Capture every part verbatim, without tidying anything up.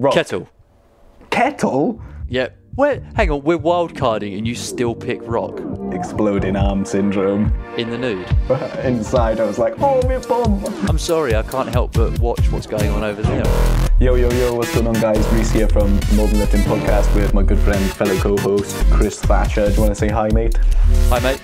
Rock. Kettle. Kettle? Yep. Wait, hang on, we're wildcarding and you still pick Rock. Exploding arm syndrome. In the nude. Inside I was like, oh, we're bomb. I'm sorry, I can't help but watch what's going on over there. Yo, yo, yo, what's going on, guys? Rhys here from More Than Lifting podcast with my good friend, fellow co-host, Chris Thatcher. Do you want to say hi, mate? Hi, mate.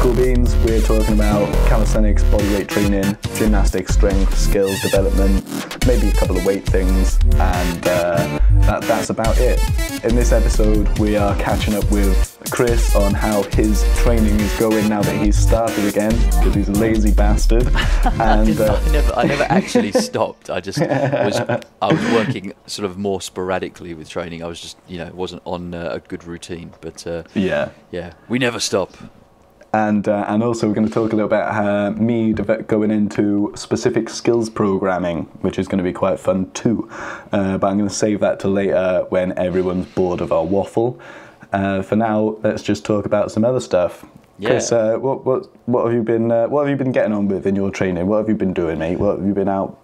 Cool beans, we're talking about calisthenics, bodyweight training, gymnastics, strength, skills development, maybe a couple of weight things, and uh, that, that's about it. In this episode, we are catching up with Chris on how his training is going now that he's started again, because he's a lazy bastard. And, uh, I, never, I never actually stopped. I just was, I was working sort of more sporadically with training. I was just, you know, wasn't on uh, a good routine, but uh, yeah, yeah, we never stop. And, uh, and also we're going to talk a little bit about uh, me going into specific skills programming, which is going to be quite fun too. Uh, but I'm going to save that to later when everyone's bored of our waffle. Uh, for now, let's just talk about some other stuff. Yeah. Chris, uh, what, what, what have you been uh, what have you been getting on with in your training? What have you been doing, mate? What have you been out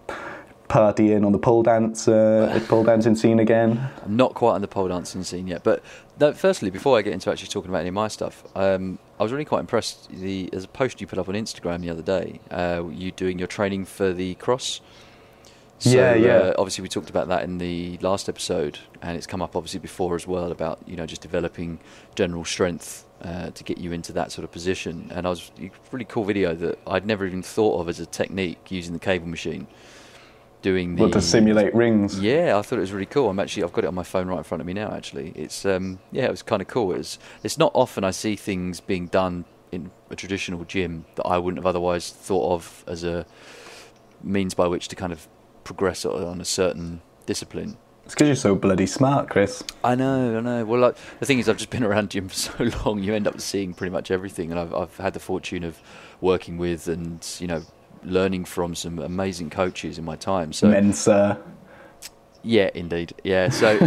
partying on the pole dance, uh, pole dancing scene again? I'm not quite on the pole dancing scene yet, but no, firstly, before I get into actually talking about any of my stuff, um, I was really quite impressed. The there's a post you put up on Instagram the other day, uh, you doing your training for the cross. So, yeah, yeah. Uh, obviously, we talked about that in the last episode, and it's come up obviously before as well about, you know, just developing general strength uh, to get you into that sort of position. And I was a really cool video that I'd never even thought of as a technique using the cable machine. Doing the, well, to simulate rings. Yeah, I thought it was really cool. I'm actually, I've got it on my phone right in front of me now. Actually, it's um, yeah, it was kind of cool. It's it's not often I see things being done in a traditional gym that I wouldn't have otherwise thought of as a means by which to kind of progress on a certain discipline. It's because you're so bloody smart, Chris. I know, I know. Well, like, the thing is, I've just been around gym for so long. You end up seeing pretty much everything, and I've I've had the fortune of working with and, you know, learning from some amazing coaches in my time. So Mensa. Yeah, indeed. Yeah. So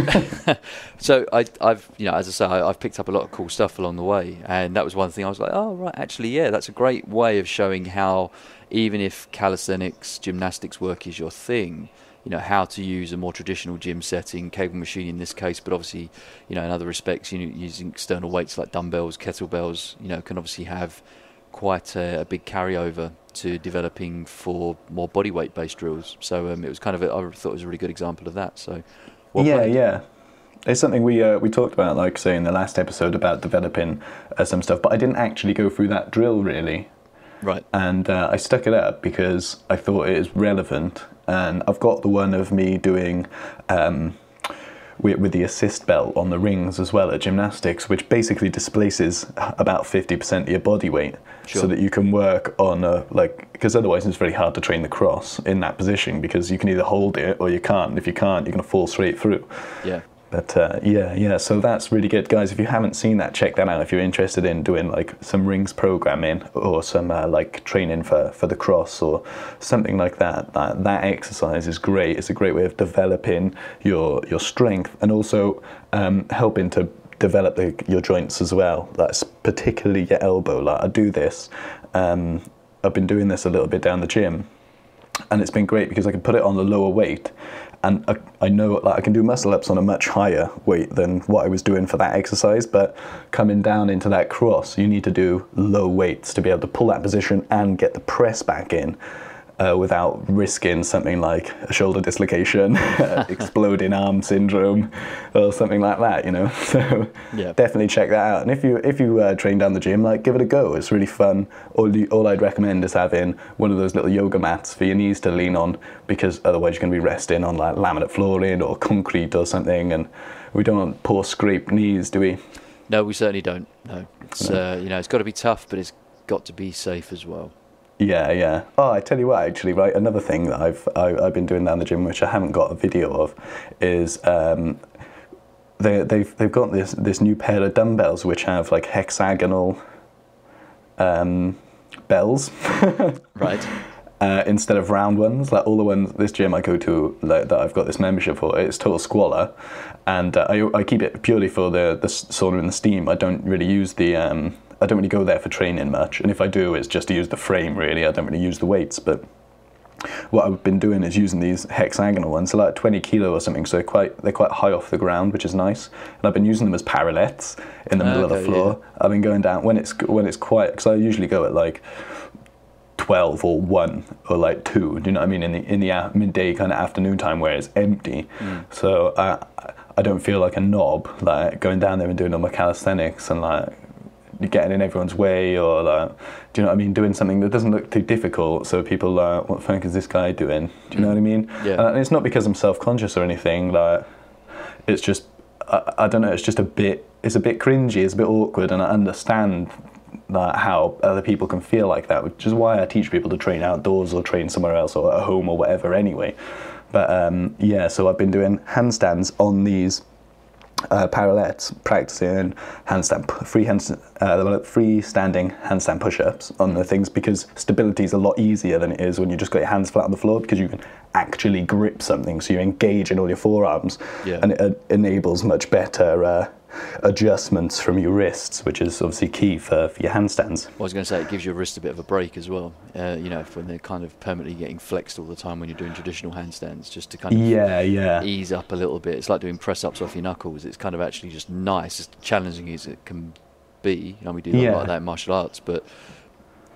so I I've you know, as I say, I, I've picked up a lot of cool stuff along the way. And that was one thing I was like, oh right, actually yeah, that's a great way of showing how, even if calisthenics, gymnastics work is your thing, you know, how to use a more traditional gym setting, cable machine in this case, but obviously, you know, in other respects, you know, using external weights like dumbbells, kettlebells, you know, can obviously have quite a, a big carryover to developing for more bodyweight based drills. So um, it was kind of a, I thought it was a really good example of that. So well yeah, played. Yeah, it's something we uh, we talked about, like say in the last episode, about developing uh, some stuff, but I didn't actually go through that drill really. Right. And uh, I stuck it up because I thought it is relevant, and I've got the one of me doing um, with, with the assist belt on the rings as well at gymnastics, which basically displaces about fifty percent of your body weight. Sure. So that you can work on a, like, because otherwise it's very hard to train the cross in that position, because you can either hold it or you can't. If you can't, you're going to fall straight through. Yeah. But uh, yeah, yeah, so that's really good. Guys, if you haven't seen that, check that out if you're interested in doing like some rings programming or some uh, like training for, for the cross or something like that. that. That exercise is great. It's a great way of developing your, your strength and also um, helping to develop the, your joints as well. That's particularly your elbow. Like I do this. Um, I've been doing this a little bit down the gym, and it's been great because I can put it on the lower weight, and I, I know like I can do muscle ups on a much higher weight than what I was doing for that exercise. But coming down into that cross, you need to do low weights to be able to pull that position and get the press back in uh, without risking something like a shoulder dislocation, exploding arm syndrome, or something like that. You know, so yeah. Definitely check that out. And if you if you uh, train down the gym, like give it a go. It's really fun. All you, all I'd recommend is having one of those little yoga mats for your knees to lean on, because otherwise you're going to be resting on like laminate flooring or concrete or something, and we don't want poor scraped knees, do we? No, we certainly don't. No, it's no. Uh, you know, it's got to be tough, but it's got to be safe as well. Yeah, yeah. Oh, I tell you what, actually, right, another thing that I've I, I've been doing down the gym, which I haven't got a video of, is um, they they've they've got this this new pair of dumbbells which have like hexagonal um, bells, right? Uh, instead of round ones, like all the ones this gym I go to, like, that I've got this membership for, it's total squalor, and uh, I I keep it purely for the the sauna and the steam. I don't really use the. Um, I don't really go there for training much, and if I do, it's just to use the frame really. I don't really use the weights, but what I've been doing is using these hexagonal ones. They're like twenty kilo or something, so they're quite, they're quite high off the ground, which is nice. And I've been using them as parallettes in the middle okay, of the floor. Yeah. I've been going down when it's, when it's quiet, because I usually go at like twelve or one or like two, do you know what I mean, in the, in the midday kind of afternoon time where it's empty. Mm. So I, I don't feel like a knob, like going down there and doing all my calisthenics and like getting in everyone's way, or like, do you know what I mean, doing something that doesn't look too difficult, so people are like, what the fuck is this guy doing? Do you mm. know what I mean? Yeah. And it's not because I'm self-conscious or anything, like, it's just, I, I don't know, it's just a bit, it's a bit cringy, it's a bit awkward, and I understand that how other people can feel like that, which is why I teach people to train outdoors or train somewhere else or at home or whatever anyway. But um, yeah, so I've been doing handstands on these uh, parallettes, practicing handstand, free handstand, uh, free standing handstand push-ups on the things, because stability is a lot easier than it is when you just got your hands flat on the floor, because you can actually grip something, so you engage in all your forearms, yeah. and it uh, enables much better uh, adjustments from your wrists, which is obviously key for, for your handstands. I was going to say, it gives your wrist a bit of a break as well, uh, you know, when they're kind of permanently getting flexed all the time when you're doing traditional handstands, just to kind of yeah, yeah. ease up a little bit. It's like doing press-ups off your knuckles. It's kind of actually just nice, as challenging as it can be. You know, we do yeah. a lot of that in martial arts, but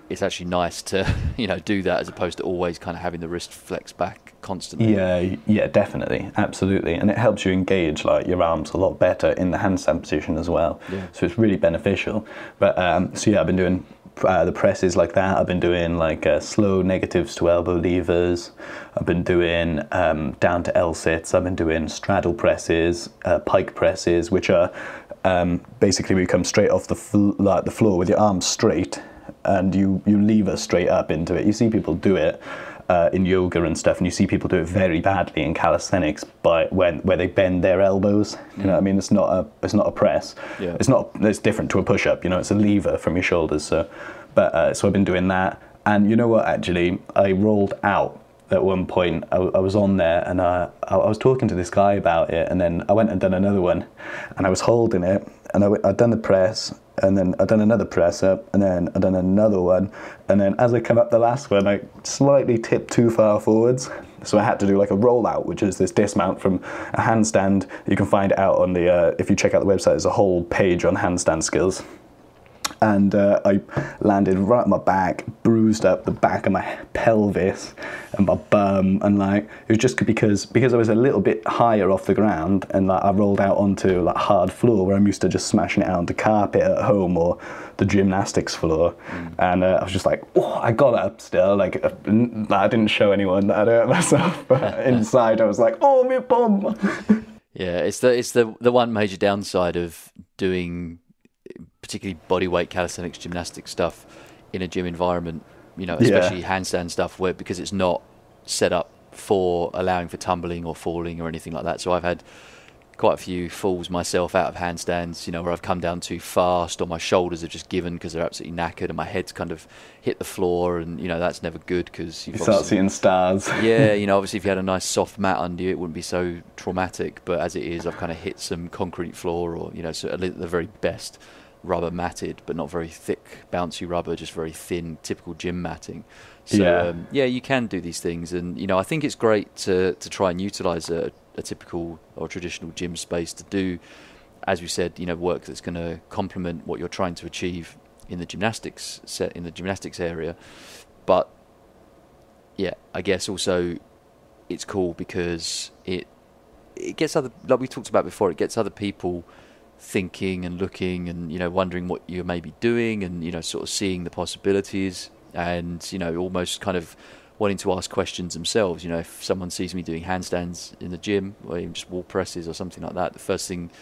it's actually nice to, you know, do that as opposed to always kind of having the wrist flex back constantly. Yeah, yeah, definitely, absolutely. And it helps you engage like your arms a lot better in the handstand position as well. Yeah. So it's really beneficial. But um, so yeah, I've been doing uh, the presses like that. I've been doing like uh, slow negatives to elbow levers. I've been doing um, down to L sits. I've been doing straddle presses, uh, pike presses, which are um, basically we come straight off the fl like the floor with your arms straight, and you, you lever straight up into it. You see people do it uh, in yoga and stuff, and you see people do it very badly in calisthenics by when where they bend their elbows. You know what I mean? It's not a it's not a press. Yeah. It's not it's different to a push up. You know, it's a lever from your shoulders. So, but uh, so I've been doing that, and you know what? Actually, I rolled out at one point. I, I was on there, and I, I was talking to this guy about it, and then I went and done another one, and I was holding it, and I w I'd done the press. And then I'd done another press up, and then I'd done another one, and then as I come up the last one, I slightly tipped too far forwards, so I had to do like a rollout, which is this dismount from a handstand. You can find it out on the, uh, if you check out the website, there's a whole page on handstand skills. And uh, I landed right on my back, bruised up the back of my pelvis and my bum, and like it was just because because I was a little bit higher off the ground, and like I rolled out onto like hard floor where I'm used to just smashing it out onto carpet at home or the gymnastics floor. Mm. And uh, I was just like, oh, I got up still, like I didn't show anyone that I hurt myself, but inside I was like, oh, my bum. Yeah, it's the it's the the one major downside of doing particularly bodyweight calisthenics, gymnastic stuff in a gym environment, you know, especially yeah. handstand stuff, where because it's not set up for allowing for tumbling or falling or anything like that. So I've had quite a few falls myself out of handstands, you know, where I've come down too fast, or my shoulders have just given because they're absolutely knackered, and my head's kind of hit the floor, and you know that's never good, because you start seeing stars. Yeah, you know, obviously if you had a nice soft mat under you, it wouldn't be so traumatic, but as it is, I've kind of hit some concrete floor, or you know, so at the very best rubber matted, but not very thick bouncy rubber, just very thin typical gym matting. So yeah, um, yeah you can do these things, and you know I think it's great to, to try and utilize a, a typical or traditional gym space to do, as we said, you know, work that's going to complement what you're trying to achieve in the gymnastics set in the gymnastics area. But yeah, I guess also it's cool because it it gets other, like we talked about before, it gets other people thinking and looking, and you know wondering what you may be doing, and you know sort of seeing the possibilities, and you know almost kind of wanting to ask questions themselves. You know, if someone sees me doing handstands in the gym, or even just wall presses or something like that, the first thing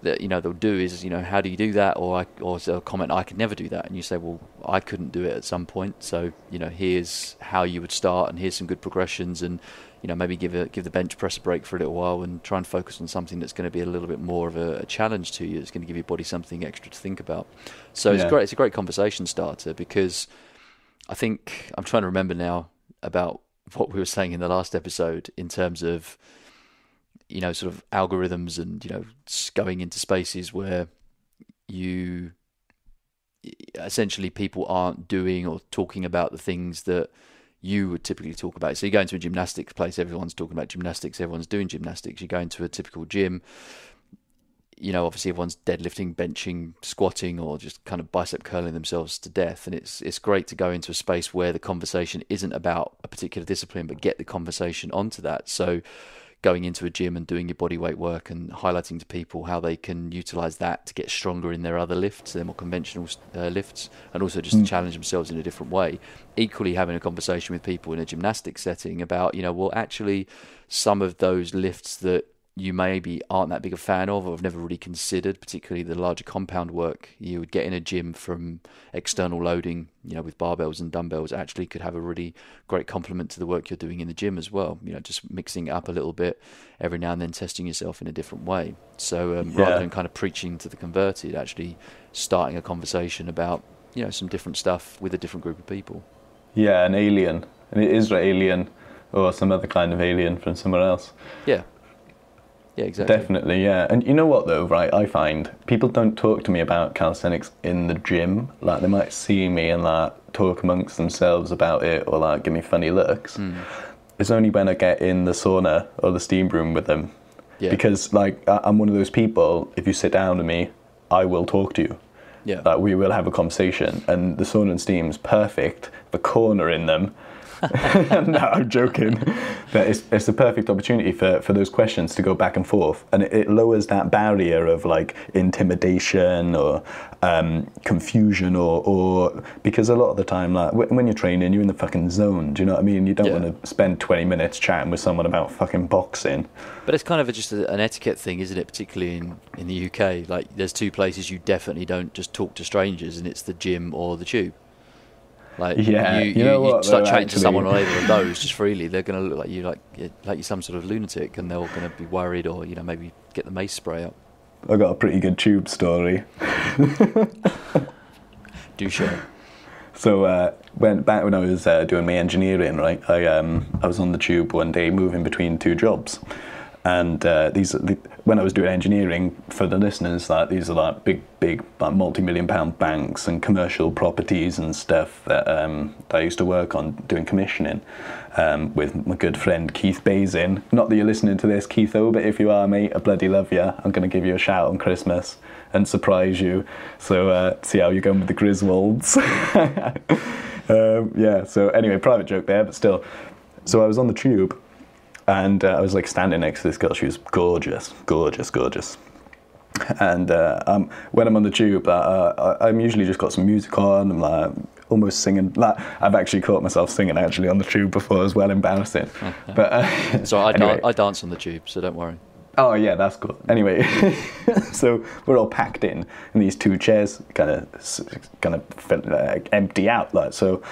that you know they'll do is, you know, how do you do that? Or I, or they'll comment, I could never do that, and you say, well, I couldn't do it at some point, so you know here's how you would start, and here's some good progressions, and you know, maybe give a, give the bench press a break for a little while, and try and focus on something that's going to be a little bit more of a, a challenge to you. It's going to give your body something extra to think about. So yeah. it's great. It's a great conversation starter, because I think I'm trying to remember now about what we were saying in the last episode in terms of, you know, sort of algorithms and, you know, going into spaces where you essentially people aren't doing or talking about the things that you would typically talk about. So you go into a gymnastics place, everyone's talking about gymnastics, everyone's doing gymnastics. You go into a typical gym, you know, obviously everyone's deadlifting, benching, squatting, or just kind of bicep curling themselves to death. And it's it's great to go into a space where the conversation isn't about a particular discipline, but get the conversation onto that. So going into a gym and doing your body weight work and highlighting to people how they can utilize that to get stronger in their other lifts, their more conventional uh, lifts, and also just mm. to challenge themselves in a different way. Equally, having a conversation with people in a gymnastics setting about, you know, well, actually some of those lifts that you maybe aren't that big a fan of or have never really considered, particularly the larger compound work you would get in a gym from external loading, you know, with barbells and dumbbells, actually could have a really great complement to the work you're doing in the gym as well. You know, just mixing it up a little bit every now and then, testing yourself in a different way. So um, yeah. rather than kind of preaching to the converted, actually starting a conversation about, you know, some different stuff with a different group of people. Yeah, an alien, an Israeli or some other kind of alien from somewhere else. Yeah. Yeah, exactly. Definitely, yeah. And you know what, though, right? I find people don't talk to me about calisthenics in the gym. Like, they might see me and, like, talk amongst themselves about it or, like, give me funny looks. Mm. It's only when I get in the sauna or the steam room with them. Yeah. Because, like, I'm one of those people, if you sit down with me, I will talk to you. Yeah. Like, we will have a conversation. And the sauna and steam's perfect. The corner in them. No, I'm joking. But it's it's the perfect opportunity for, for those questions to go back and forth, and it, it lowers that barrier of like intimidation or um, confusion or or because a lot of the time, like when you're training, you're in the fucking zone. Do you know what I mean? You don't yeah. want to spend twenty minutes chatting with someone about fucking boxing. But it's kind of a, just a, an etiquette thing, isn't it? Particularly in in the U K, like there's two places you definitely don't just talk to strangers, and it's the gym or the tube. Like yeah, you, you, you, know what, you start chatting actually... to someone on either of those just freely, they're going to look like you like like you're some sort of lunatic, and they're all going to be worried, or you know maybe get the mace spray up. I got a pretty good tube story. Do share. So uh, when back when I was uh, doing my engineering, right, I um I was on the tube one day moving between two jobs, and uh, these the, when I was doing engineering, for the listeners, like these are like big, big, like multi-million pound banks and commercial properties and stuff that, um, that I used to work on doing commissioning um, with my good friend Keith Bazin. Not that you're listening to this, Keith-o, but if you are, mate, I bloody love you. I'm going to give you a shout on Christmas and surprise you. So uh, see how you're going with the Griswolds. um, yeah. So anyway, private joke there, but still. So I was on the tube. And uh, I was like standing next to this girl. She was gorgeous, gorgeous, gorgeous. And uh, um, when I'm on the tube, uh, I, I'm usually just got some music on. I'm like almost singing. Like, I've actually caught myself singing actually on the tube before. It was well embarrassing. Okay. But uh, so I, anyway. da- I dance on the tube, so don't worry. Oh yeah, that's cool. Anyway, so we're all packed in, and these two chairs kind of kind of uh, empty out. Like, so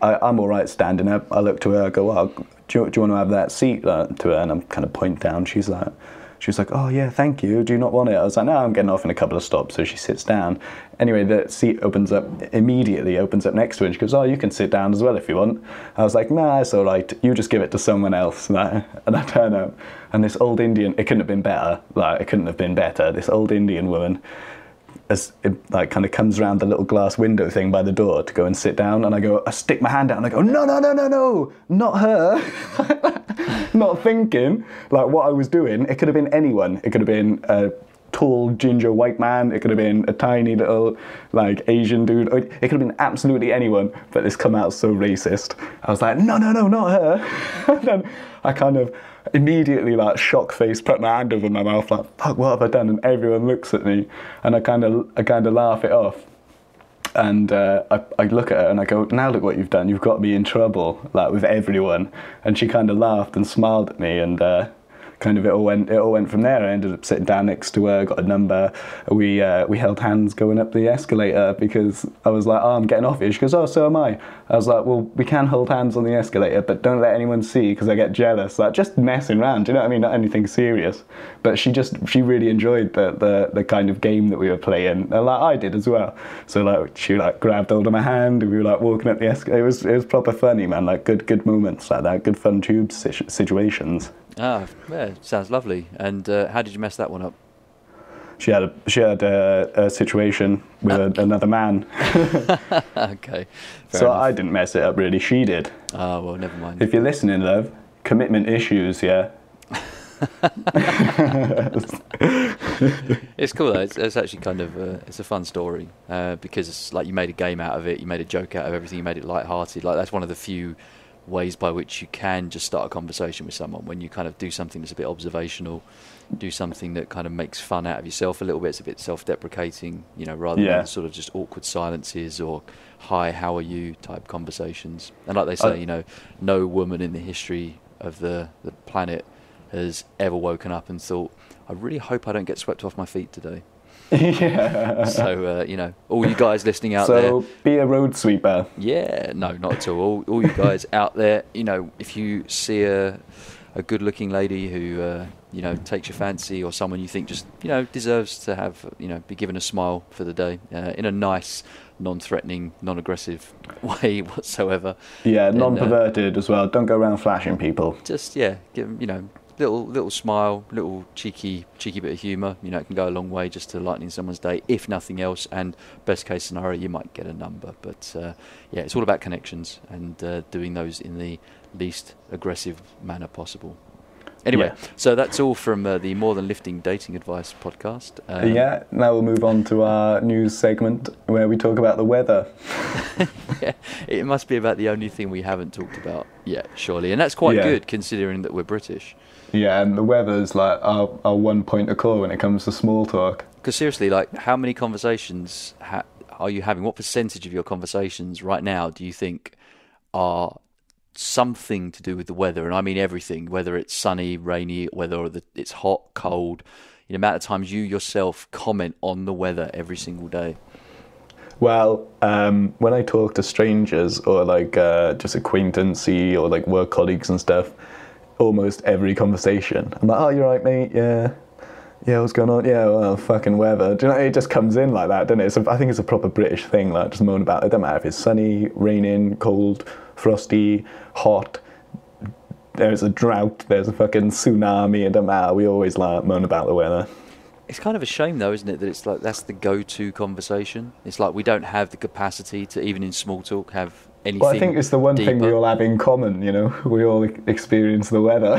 I, I, I'm all right standing up. I look to her. I go, well, oh, Do you, do you want to have that seat like, to her? And I'm kind of pointing down. She's like, she was like, oh yeah, thank you. Do you not want it? I was like, no, I'm getting off in a couple of stops. So she sits down. Anyway, the seat opens up immediately, opens up next to her. And she goes, oh, you can sit down as well if you want. I was like, nah, it's all right. You just give it to someone else. And I, and I turn up. And this old Indian, it couldn't have been better. Like, it couldn't have been better. This old Indian woman, as it like kind of comes around the little glass window thing by the door to go and sit down, and I go, I stick my hand out and I go, no, no, no, no, no, not her. Not thinking like what I was doing. It could have been anyone. It could have been a tall ginger white man. It could have been a tiny little like Asian dude. It could have been absolutely anyone, but it's come out so racist. I was like, no, no, no, not her. And then I kind of immediately like shock face, put my hand over my mouth like, fuck, what have I done? And everyone looks at me, and I kind of I kind of laugh it off, and uh, I, I look at her and I go, now look what you've done, you've got me in trouble like with everyone. And she kind of laughed and smiled at me, and uh, kind of it all went it all went from there. I ended up sitting down next to her, got a number, we uh, we held hands going up the escalator, because I was like, oh, I'm getting off here. She goes, oh, so am I. I was like, well, we can hold hands on the escalator, but don't let anyone see because I get jealous. Like, just messing around, do you know what I mean? Not anything serious. But she just, she really enjoyed the, the, the kind of game that we were playing, and like I did as well. So like she like grabbed hold of my hand, and we were like walking up the escalator. It was it was proper funny, man. Like good good moments like that, good fun tube situations. Ah, yeah, sounds lovely. And uh, how did you mess that one up? she had a, she had a, a situation with uh, a, another man. Okay. So enough. I didn't mess it up really. She did. Oh, well, never mind. If you're listening, love, commitment issues, yeah. It's cool though. It's, it's actually kind of a, it's a fun story uh, because it's like you made a game out of it. You made a joke out of everything. You made it lighthearted. Like that's one of the few ways by which you can just start a conversation with someone when you kind of do something that's a bit observational, do something that kind of makes fun out of yourself a little bit. It's a bit self-deprecating, you know, rather yeah. than sort of just awkward silences or hi, how are you type conversations. And like they say, I, you know, no woman in the history of the, the planet has ever woken up and thought, I really hope I don't get swept off my feet today. Yeah. So, uh, you know, all you guys listening out so there. So, be a road sweeper. Yeah, no, not at all. All, all you guys out there, you know, if you see a, a good-looking lady who, uh, you know, takes your fancy or someone you think just, you know, deserves to have, you know, be given a smile for the day uh, in a nice, non-threatening, non-aggressive way whatsoever. Yeah, non-perverted uh, as well. Don't go around flashing people. Just, yeah, give them, you know, Little little smile, little cheeky cheeky bit of humour. You know, it can go a long way just to lightening someone's day, if nothing else. And best case scenario, you might get a number. But uh, yeah, it's all about connections and uh, doing those in the least aggressive manner possible. Anyway, yeah. So that's all from uh, the More Than Lifting Dating Advice podcast. Um, yeah, now we'll move on to our news segment where we talk about the weather. Yeah, it must be about the only thing we haven't talked about yet, surely. And that's quite yeah. good considering that we're British. Yeah, and the weather's like our, our one point of call when it comes to small talk. Because seriously, like, how many conversations ha- are you having? What percentage of your conversations right now do you think are something to do with the weather? And I mean everything, whether it's sunny, rainy, whether the, it's hot, cold, the amount of times you yourself comment on the weather every single day. Well, um, when I talk to strangers or like uh, just acquaintances or like work colleagues and stuff, almost every conversation I'm like, oh, you're right, mate, yeah yeah what's going on, yeah well, fucking weather. Do you know, it just comes in like that, doesn't it? It's a, I think it's a proper British thing, like just moan about it. It doesn't matter if it's sunny, raining, cold, frosty, hot, there's a drought, there's a fucking tsunami, it doesn't matter, we always like moan about the weather. It's kind of a shame though, isn't it, that it's like that's the go-to conversation. It's like we don't have the capacity to even in small talk have anything. Well, I think it's the one deeper. thing we all have in common, you know, we all experience the weather.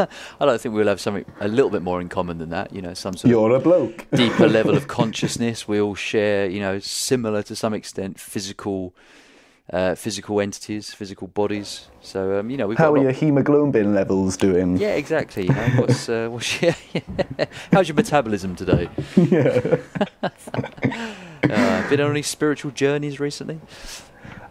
I don't think we'll have something a little bit more in common than that, you know, some sort You're of a bloke. deeper level of consciousness. We all share, you know, similar to some extent physical uh, physical entities, physical bodies. So, um, you know, we've How got are your haemoglobin levels doing? Yeah, exactly. You know, what's, uh, what's your, yeah. How's your metabolism today? Yeah. uh, been on any spiritual journeys recently?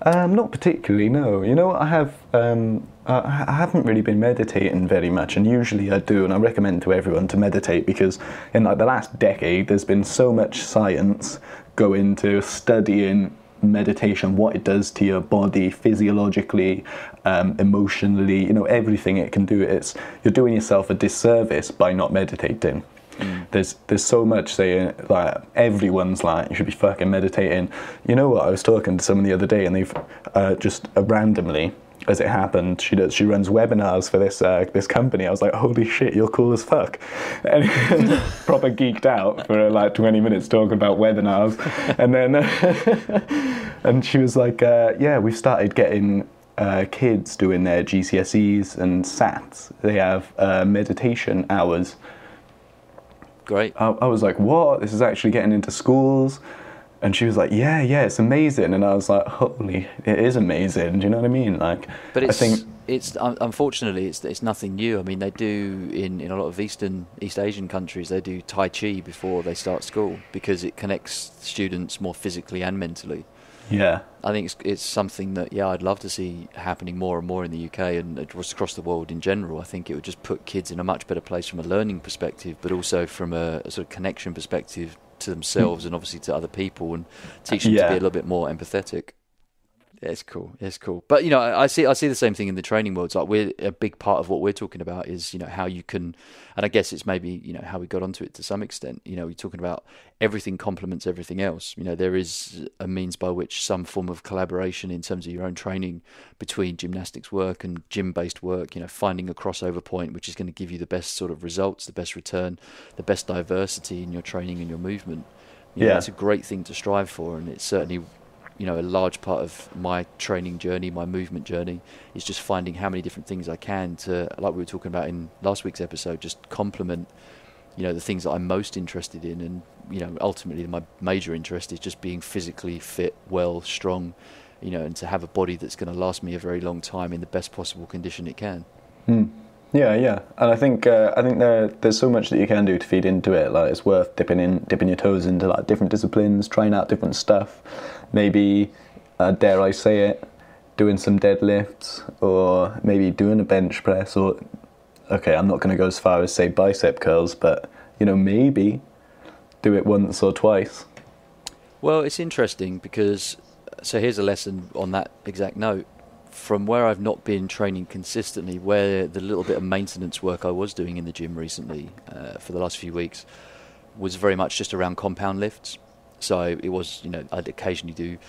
Um, not particularly, no. You know, I have um, I, I haven't really been meditating very much, and usually I do, and I recommend to everyone to meditate because in like the last decade, there's been so much science go into studying meditation, what it does to your body physiologically, um, emotionally, you know, everything it can do. It's you're doing yourself a disservice by not meditating. Mm. There's there's so much saying, like, everyone's like, you should be fucking meditating. You know what, I was talking to someone the other day and they've uh, just uh, randomly, as it happened, she does, she runs webinars for this uh, this company. I was like, holy shit, you're cool as fuck. And proper geeked out for like twenty minutes talking about webinars. And then, uh, and she was like, uh, yeah, we've started getting Uh, kids doing their G C S Es and SATs. They have uh, meditation hours. Great. I, I was like, what? This is actually getting into schools? And she was like, yeah, yeah, it's amazing. And I was like, holy, it is amazing. Do you know what I mean? Like, but it's, I think it's unfortunately it's it's nothing new. I mean, they do in, in a lot of Eastern East Asian countries, they do Tai Chi before they start school because it connects students more physically and mentally. Yeah, I think it's it's something that yeah I'd love to see happening more and more in the U K and across the world in general. I think it would just put kids in a much better place from a learning perspective, but also from a, a sort of connection perspective to themselves and obviously to other people, and teach them yeah. to be a little bit more empathetic. It's cool. It's cool. But, you know, I see I see the same thing in the training world. It's like we're a big part of what we're talking about is, you know, how you can, and I guess it's maybe, you know, how we got onto it to some extent. You know, we're talking about everything complements everything else. You know, there is a means by which some form of collaboration in terms of your own training between gymnastics work and gym-based work, you know, finding a crossover point, which is going to give you the best sort of results, the best return, the best diversity in your training and your movement. You know, yeah. That's a great thing to strive for. And it's certainly, you know, a large part of my training journey, my movement journey, is just finding how many different things I can to, like we were talking about in last week's episode, just complement, you know, the things that I'm most interested in. And, you know, ultimately my major interest is just being physically fit, well, strong, you know, and to have a body that's going to last me a very long time in the best possible condition it can. Hmm. Yeah, yeah. And I think uh, I think there there's so much that you can do to feed into it. Like, it's worth dipping in, dipping your toes into like different disciplines, trying out different stuff. Maybe, uh, dare I say it, doing some deadlifts, or maybe doing a bench press, or, okay, I'm not going to go as far as, say, bicep curls, but, you know, maybe do it once or twice. Well, it's interesting because, so here's a lesson on that exact note. From where I've not been training consistently, where the little bit of maintenance work I was doing in the gym recently uh, for the last few weeks was very much just around compound lifts. So it was, you know, I'd occasionally do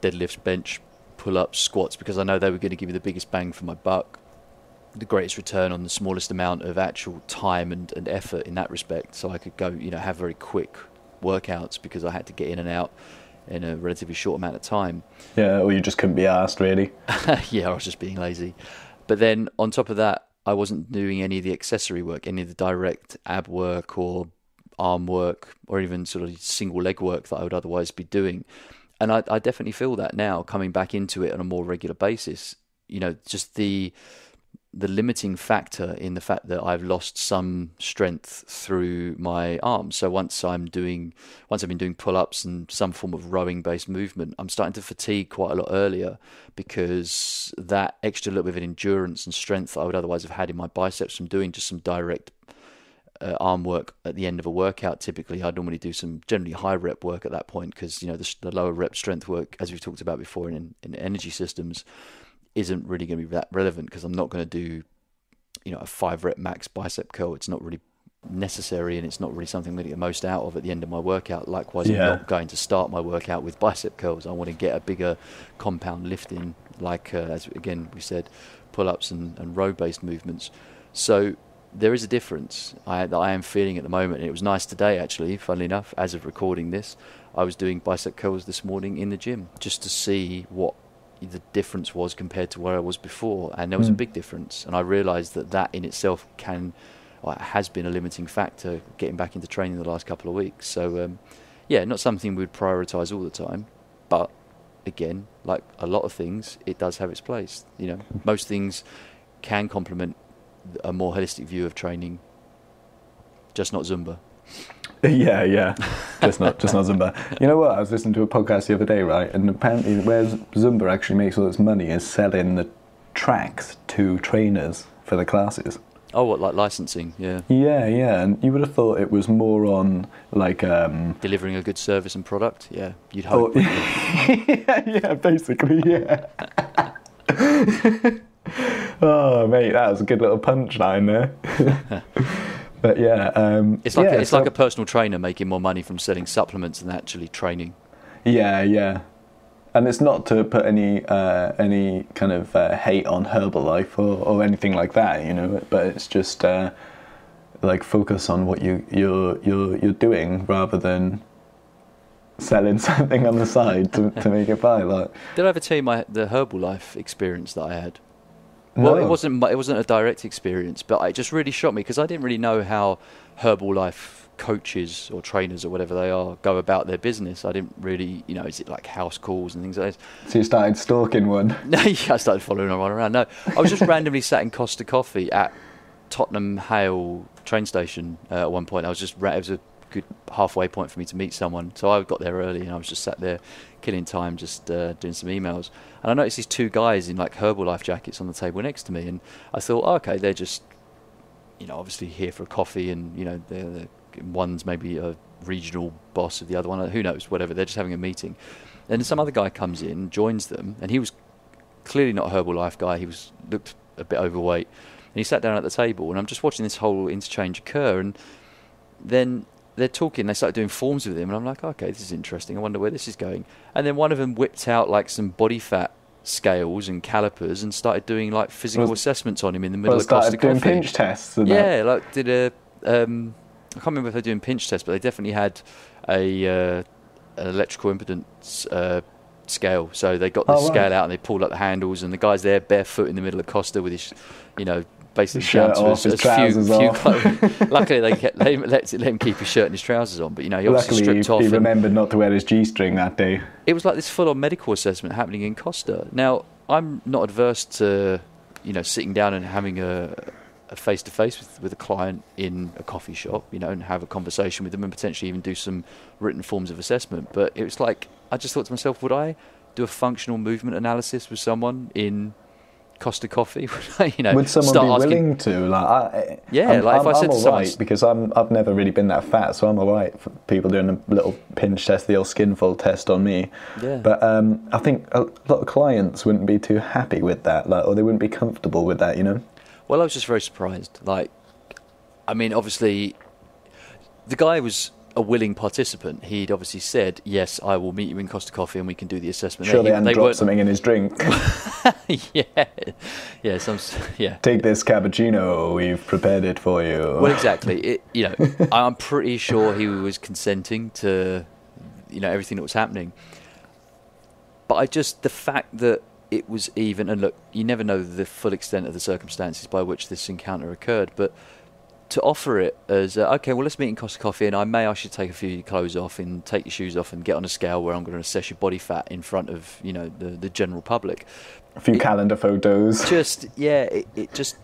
deadlifts, bench, pull-ups, squats, because I know they were going to give me the biggest bang for my buck, the greatest return on the smallest amount of actual time and, and effort in that respect. So I could go, you know, have very quick workouts because I had to get in and out in a relatively short amount of time. Yeah, or you just couldn't be arsed, really. Yeah, I was just being lazy. But then on top of that, I wasn't doing any of the accessory work, any of the direct ab work or arm work or even sort of single leg work that I would otherwise be doing. And I, I definitely feel that now coming back into it on a more regular basis. You know, just the the limiting factor in the fact that I've lost some strength through my arms. So once I'm doing, once I've been doing pull-ups and some form of rowing-based movement, I'm starting to fatigue quite a lot earlier because that extra little bit of endurance and strength that I would otherwise have had in my biceps from doing just some direct uh, arm work at the end of a workout. Typically, I normally do some generally high rep work at that point because, you know, the, the lower rep strength work, as we've talked about before in, in energy systems, isn't really going to be that relevant because I'm not going to do, you know, a five rep max bicep curl. It's not really necessary and it's not really something I'm going to get most out of at the end of my workout. Likewise, yeah. I'm not going to start my workout with bicep curls. I want to get a bigger compound lift in, like, uh, as again, we said, pull-ups and, and row-based movements. So there is a difference I, that I am feeling at the moment. And it was nice today, actually, funnily enough, as of recording this, I was doing bicep curls this morning in the gym just to see what the difference was compared to where I was before, and there was mm. a big difference. And I realized that that in itself can or has been a limiting factor getting back into training the last couple of weeks. So um, yeah, not something we'd prioritize all the time, but again, like a lot of things, it does have its place. You know, most things can complement a more holistic view of training, just not Zumba. Yeah, yeah, just not, just not Zumba. You know what? I was listening to a podcast the other day, right? And apparently, where Zumba actually makes all its money is selling the tracks to trainers for the classes. Oh, what, like licensing? Yeah. Yeah, yeah. And you would have thought it was more on like um, delivering a good service and product. Yeah, you'd hope. Or, yeah, yeah, basically, yeah. Oh, mate, that was a good little punchline there. But yeah, um, it's like yeah, a, it's so, like a personal trainer making more money from selling supplements than actually training. Yeah, yeah, and it's not to put any uh, any kind of uh, hate on Herbalife or, or anything like that, you know. But it's just uh, like focus on what you you're you're you're doing rather than selling something on the side to, to make it buy. Like, did I ever tell you my the Herbalife experience that I had? Well, no. it wasn't it wasn't a direct experience, but it just really shocked me because I didn't really know how Herbalife coaches or trainers or whatever they are go about their business. I didn't really, you know, is it like house calls and things like that? So you started stalking one? No, yeah, I started following one around. No, I was just randomly sat in Costa Coffee at Tottenham Hale train station uh, at one point. I was just, it was a good halfway point for me to meet someone. So I got there early and I was just sat there killing time, just uh, doing some emails, and I noticed these two guys in like Herbalife jackets on the table next to me, and I thought, oh, okay, they're just, you know, obviously here for a coffee, and you know, they're, they're, one's maybe a regional boss of the other one, who knows, whatever, they're just having a meeting. And some other guy comes in, joins them, and he was clearly not a Herbalife guy. He was looked a bit overweight. And he sat down at the table, and I'm just watching this whole interchange occur. And then they're talking. They started doing forms with him, and I'm like, okay, this is interesting. I wonder where this is going. And then one of them whipped out like some body fat scales and calipers and started doing like physical well, assessments on him in the middle well, of Costa Coffee. Started doing pinch tests. And yeah, that. like did a. Um, I can't remember if they're doing pinch tests, but they definitely had a uh, an electrical impedance uh, scale. So they got the oh, wow. scale out and they pulled up the handles, and the guy's there barefoot in the middle of Costa with his, you know, basically his shirt off, his trousers few, few Luckily, they kept, let, him, let him keep his shirt and his trousers on, but you know, he obviously Luckily, stripped off. He remembered not to wear his G-string that day. It was like this full-on medical assessment happening in Costa. Now, I'm not adverse to, you know, sitting down and having a. a face-to-face with, with a client in a coffee shop, you know, and have a conversation with them and potentially even do some written forms of assessment. But it was like, I just thought to myself, would I do a functional movement analysis with someone in Costa Coffee? Would I, you know, would someone start be asking, willing to? Like, I, yeah, I'm, like if I'm, I said I'm all to someone, right, because I'm, I've never really been that fat, so I'm all right for people doing a little pinch test, the old skinfold test on me. Yeah. But um, I think a lot of clients wouldn't be too happy with that, like, or they wouldn't be comfortable with that, you know? Well, I was just very surprised. Like, I mean, obviously, the guy was a willing participant. He'd obviously said, yes, I will meet you in Costa Coffee and we can do the assessment. Surely Anne dropped something in his drink. yeah. Yeah, some, yeah. Take this cappuccino. We've prepared it for you. Well, exactly. It, you know, I'm pretty sure he was consenting to, you know, everything that was happening. But I just, the fact that, it was even, and look, you never know the full extent of the circumstances by which this encounter occurred, but to offer it as, uh, okay, well, let's meet in Costa Coffee, and I may, I should take a few of your clothes off and take your shoes off and get on a scale where I'm going to assess your body fat in front of, you know, the, the general public. A few it, calendar photos. Just, yeah, it, it just,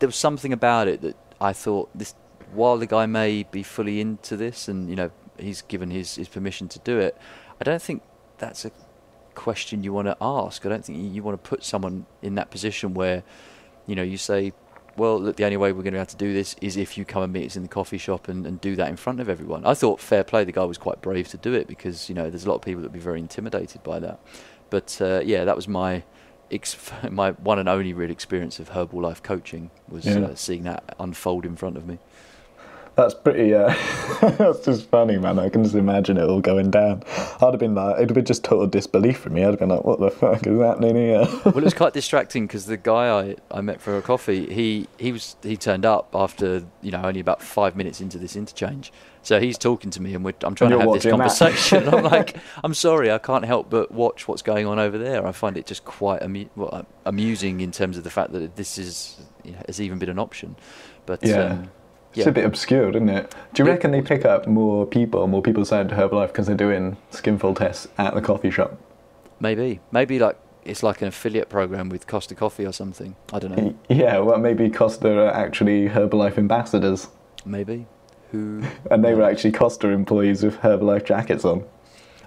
there was something about it that I thought, this, while the guy may be fully into this and, you know, he's given his, his permission to do it, I don't think that's a question you want to ask. I don't think you want to put someone in that position where, you know, you say, well, look, the only way we're going to have to do this is if you come and meet us in the coffee shop and, and do that in front of everyone. I thought, fair play, the guy was quite brave to do it because, you know, there's a lot of people that would be very intimidated by that. But uh, yeah, that was my ex- my one and only real experience of Herbalife coaching was yeah. uh, seeing that unfold in front of me. That's pretty, uh, that's just funny, man. I can just imagine it all going down. I'd have been like, it'd have been just total disbelief for me. I'd have been like, what the fuck is happening here? Well, it was quite distracting because the guy I, I met for a coffee, he, he was he turned up after, you know, only about five minutes into this interchange. So he's talking to me and we're, I'm trying to have this conversation. I'm like, I'm sorry, I can't help but watch what's going on over there. I find it just quite amu- well, amusing in terms of the fact that this is, you know, has even been an option. But yeah. Um, It's yeah. a bit obscure, isn't it? Do you reckon they pick up more people, more people signed to Herbalife because they're doing skinfold tests at the coffee shop? Maybe. Maybe like it's like an affiliate program with Costa Coffee or something. I don't know. Yeah, well, maybe Costa are actually Herbalife ambassadors. Maybe. Who? And they were actually Costa employees with Herbalife jackets on.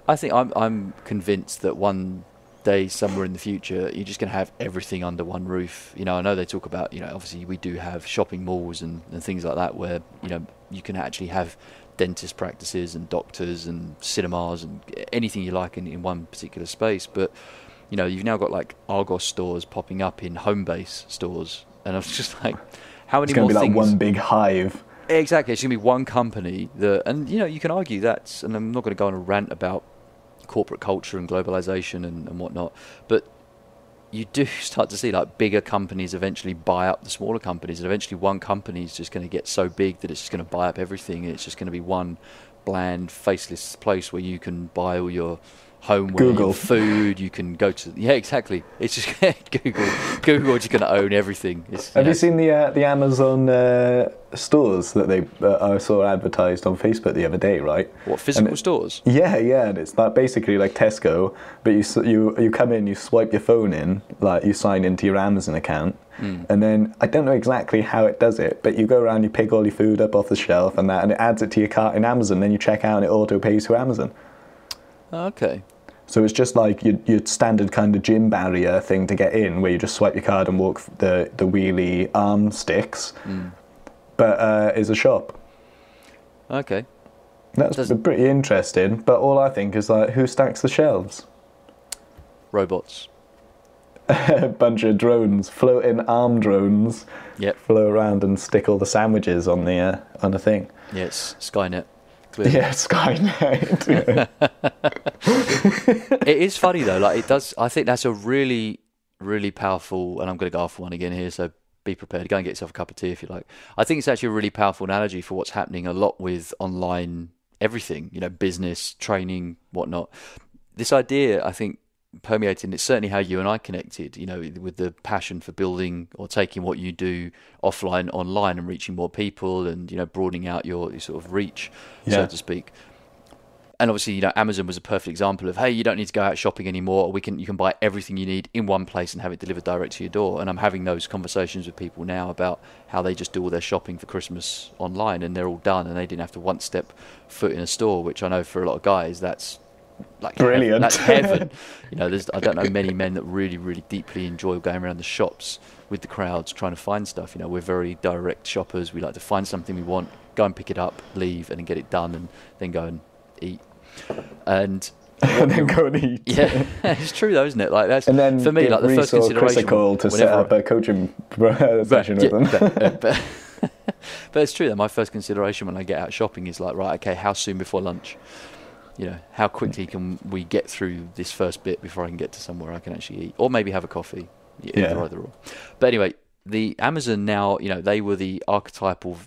I think I'm, I'm convinced that one day somewhere in the future you're just going to have everything under one roof. You know, I know they talk about, you know, obviously we do have shopping malls and, and things like that where, you know, you can actually have dentist practices and doctors and cinemas and anything you like in, in one particular space. But, you know, you've now got like Argos stores popping up in Homebase stores, and I was just like, how many more things? It's going to be like one big hive. Exactly, it's going to be one company that, and you know, you can argue that's, and I'm not going to go on a rant about corporate culture and globalization and, and whatnot, but you do start to see like bigger companies eventually buy up the smaller companies, and eventually one company is just going to get so big that it's just going to buy up everything, and it's just going to be one bland, faceless place where you can buy all your homeware, Google. Your food, you can go to, yeah, exactly, it's just Google Google is going to own everything. It's, have you, know, you seen the uh, the Amazon uh, stores that they uh, I saw advertised on Facebook the other day, right? What, physical it, stores? Yeah, yeah, and it's like basically like Tesco, but you you you come in, you swipe your phone in, like you sign into your Amazon account, mm. and then I don't know exactly how it does it, but you go around, you pick all your food up off the shelf and that, and it adds it to your cart in Amazon, then you check out and it auto pays to Amazon. Okay. So it's just like your, your standard kind of gym barrier thing to get in, where you just swipe your card and walk the, the wheelie arm sticks, mm. but uh, it's a shop. Okay. That's Doesn't... pretty interesting, but all I think is like, who stacks the shelves? Robots. a bunch of drones, floating arm drones, yep, flow around and stick all the sandwiches on the uh, on the thing. Yeah, it's Skynet. Clearly. Yeah, Skynet. Yeah. It is funny though. Like it does. I think that's a really, really powerful. And I'm going to go off one again here. So be prepared. Go and get yourself a cup of tea if you like. I think it's actually a really powerful analogy for what's happening a lot with online everything. You know, business, training, whatnot. This idea, I think, permeating, it's certainly how you and I connected, you know, with the passion for building or taking what you do offline online and reaching more people and, you know, broadening out your, your sort of reach, yeah, so to speak. And obviously, you know, Amazon was a perfect example of, hey, you don't need to go out shopping anymore, or we can, you can buy everything you need in one place and have it delivered direct to your door. And I'm having those conversations with people now about how they just do all their shopping for Christmas online and they're all done and they didn't have to one step foot in a store, which I know for a lot of guys that's like brilliant. Heaven. That's heaven. You know, there's, I don't know many men that really, really deeply enjoy going around the shops with the crowds trying to find stuff. You know, we're very direct shoppers. We like to find something we want, go and pick it up, leave, and then get it done, and then go and eat. And and then go and eat. Yeah, it's true though, isn't it? Like that's, and then for me, like the first consideration. Critical to set up a coaching session with them. But, but, but it's true that my first consideration when I get out shopping is like, right, okay, how soon before lunch? You know, how quickly can we get through this first bit before I can get to somewhere I can actually eat, or maybe have a coffee, yeah, yeah. Either, either or. But anyway, the Amazon now, you know, they were the archetypal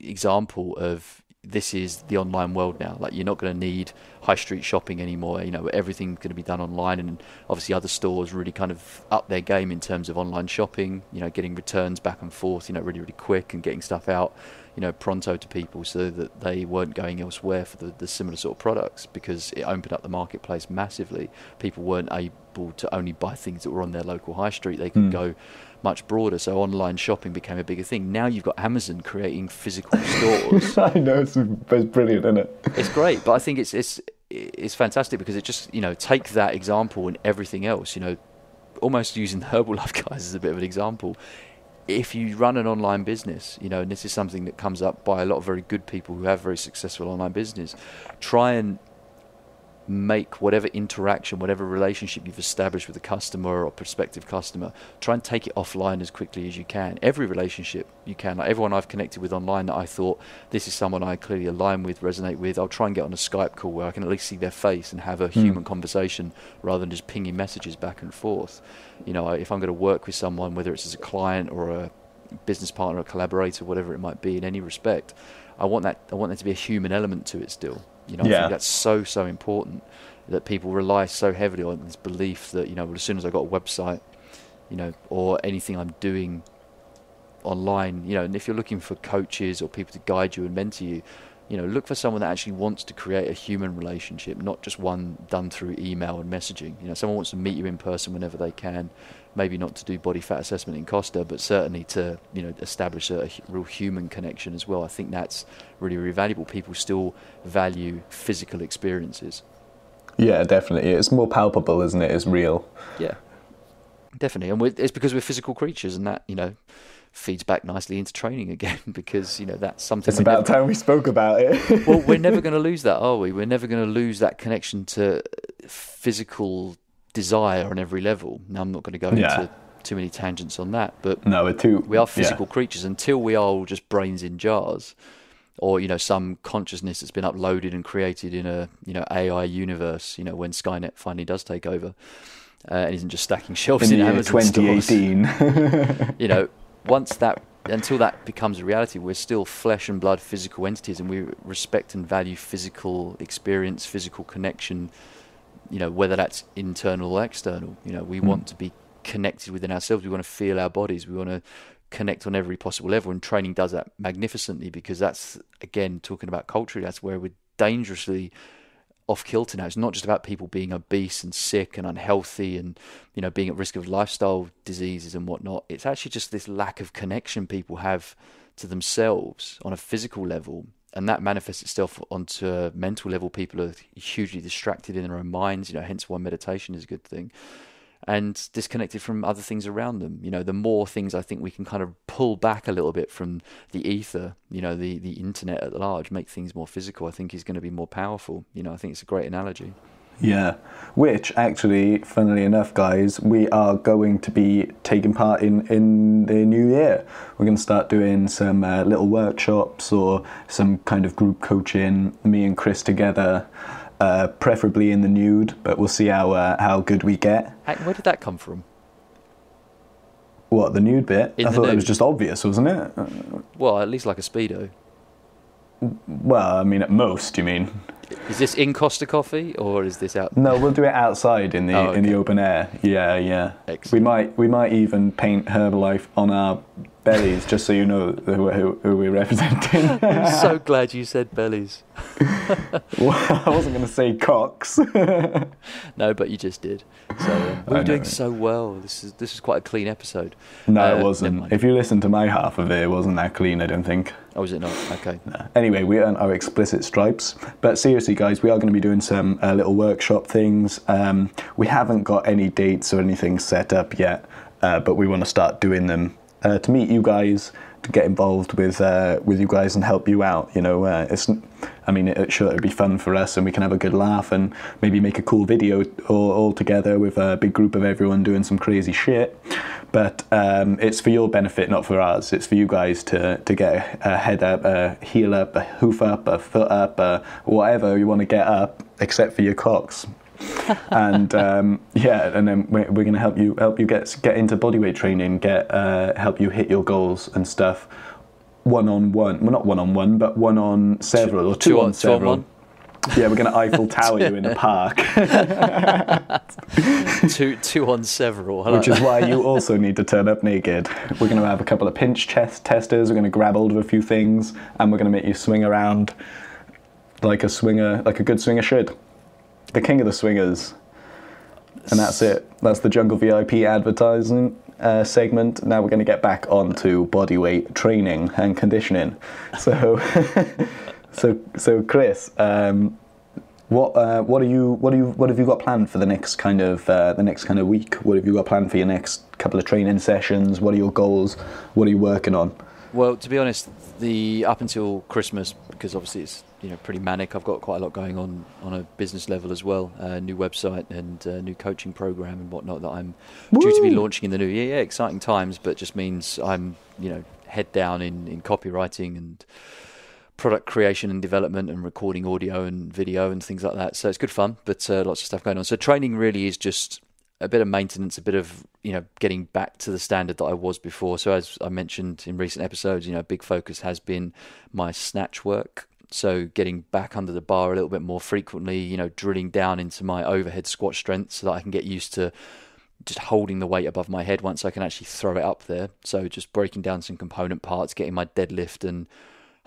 example of this is the online world now. Like you're not going to need high street shopping anymore. You know, everything's going to be done online, and obviously other stores really kind of up their game in terms of online shopping. You know, getting returns back and forth, you know, really, really quick, and getting stuff out, you know, pronto to people so that they weren't going elsewhere for the, the similar sort of products, because it opened up the marketplace massively. People weren't able to only buy things that were on their local high street. They could mm. go much broader. So online shopping became a bigger thing. Now you've got Amazon creating physical stores. I know, it's, it's brilliant, isn't it? It's great, but I think it's, it's, it's fantastic because it just, you know, take that example and everything else, you know, almost using the Herbalife guys as a bit of an example. If you run an online business, you know, and this is something that comes up by a lot of very good people who have very successful online business, try and make whatever interaction, whatever relationship you've established with a customer or prospective customer, try and take it offline as quickly as you can. Every relationship you can. Like everyone I've connected with online that I thought, this is someone I clearly align with, resonate with, I'll try and get on a Skype call where I can at least see their face and have a mm. human conversation rather than just pinging messages back and forth. You know, if I'm going to work with someone, whether it's as a client or a business partner, a collaborator, whatever it might be in any respect, I want that, I want there to be a human element to it still. You know, yeah. I think that's so, so important that people rely so heavily on this belief that, you know, as soon as I've got a website, you know, or anything I'm doing online, you know, and if you're looking for coaches or people to guide you and mentor you, you know, look for someone that actually wants to create a human relationship, not just one done through email and messaging. You know, someone wants to meet you in person whenever they can, maybe not to do body fat assessment in Costa, but certainly to, you know, establish a, a real human connection as well. I think that's really, really valuable. People still value physical experiences. Yeah, definitely. It's more palpable, isn't it? It's real. Yeah, definitely. And we're, it's because we're physical creatures, and that, you know, feeds back nicely into training again, because, you know, that's something it's about never, time we spoke about it. Well, we're never going to lose that, are we? We're never going to lose that connection to physical desire on every level. Now, I'm not going to go yeah. into too many tangents on that, but no, we're too, we are physical yeah. creatures until we are all just brains in jars, or, you know, some consciousness that's been uploaded and created in a, you know, A I universe, you know, when Skynet finally does take over uh, and isn't just stacking shelves in, in Amazon twenty eighteen. You know, once that, until that becomes a reality, we're still flesh and blood physical entities, and we respect and value physical experience, physical connection, you know, whether that's internal or external. You know, we mm. want to be connected within ourselves. We want to feel our bodies. We want to connect on every possible level, and training does that magnificently, because that's, again, talking about culturally, that's where we're dangerously off kilter now. It's not just about people being obese and sick and unhealthy and, you know, being at risk of lifestyle diseases and whatnot. It's actually just this lack of connection people have to themselves on a physical level, and that manifests itself onto a mental level. People are hugely distracted in their own minds, you know, hence why meditation is a good thing, and disconnected from other things around them. You know, the more things I think we can kind of pull back a little bit from the ether, you know, the, the internet at large, make things more physical, I think is going to be more powerful. You know, I think it's a great analogy. Yeah. Which, actually, funnily enough, guys, we are going to be taking part in in the new year. We're going to start doing some uh, little workshops or some kind of group coaching, me and Chris together, uh, preferably in the nude, but we'll see how, uh, how good we get. Where did that come from? What, the nude bit? In I thought nude. It was just obvious, wasn't it? Well, at least like a Speedo. Well, I mean, at most, you mean. Is this in Costa Coffee or is this out? No, we'll do it outside in the oh, okay. in the open air. Yeah, yeah. Excellent. We might we might even paint Herbalife on our bellies, just so you know who, who, who we're representing. I'm so glad you said bellies. Well, I wasn't going to say cocks. No, but you just did. So uh, we were doing so well. This is this is quite a clean episode. No, uh, it wasn't. If you listen to my half of it, it wasn't that clean, I don't think. Oh, is it not? Okay. No. Anyway, we earned our explicit stripes. But seriously, guys, we are going to be doing some uh, little workshop things. Um, we haven't got any dates or anything set up yet, uh, but we want to start doing them uh, to meet you guys, to get involved with uh, with you guys and help you out. You know, uh, it's. I mean, it, sure, it'll be fun for us, and we can have a good laugh and maybe make a cool video all, all together with a big group of everyone doing some crazy shit. But um, it's for your benefit, not for ours. It's for you guys to, to get a head up, a heel up, a hoof up, a foot up, a whatever you want to get up, except for your cocks. And um, yeah, and then we're, we're going to help you help you get get into bodyweight training, get uh, help you hit your goals and stuff. One on one, well, not one on one, but one on several or two, two on, on several. On yeah, we're going to Eiffel Tower you in a park. two, two on several. Like Which that. Is why you also need to turn up naked. We're going to have a couple of pinch chest testers. We're going to grab hold of a few things, and we're going to make you swing around like a swinger, like a good swinger should. The king of the swingers. And that's it. That's the Jungle V I P advertising uh, segment. Now we're going to get back onto bodyweight training and conditioning. So. So, so Chris, um, what uh, what are you what are you what have you got planned for the next kind of uh, the next kind of week? What have you got planned for your next couple of training sessions? What are your goals? What are you working on? Well, to be honest, the up until Christmas, because obviously it's you know pretty manic. I've got quite a lot going on on a business level as well. Uh, new website and uh, new coaching program and whatnot that I'm Woo! Due to be launching in the new year. Yeah, exciting times, but just means I'm you know head down in in copywriting and product creation and development and recording audio and video and things like that. So it's good fun, but uh, lots of stuff going on. So training really is just a bit of maintenance, a bit of, you know, getting back to the standard that I was before. So as I mentioned in recent episodes, you know, a big focus has been my snatch work. So getting back under the bar a little bit more frequently, you know, drilling down into my overhead squat strength so that I can get used to just holding the weight above my head once I can actually throw it up there. So just breaking down some component parts, getting my deadlift and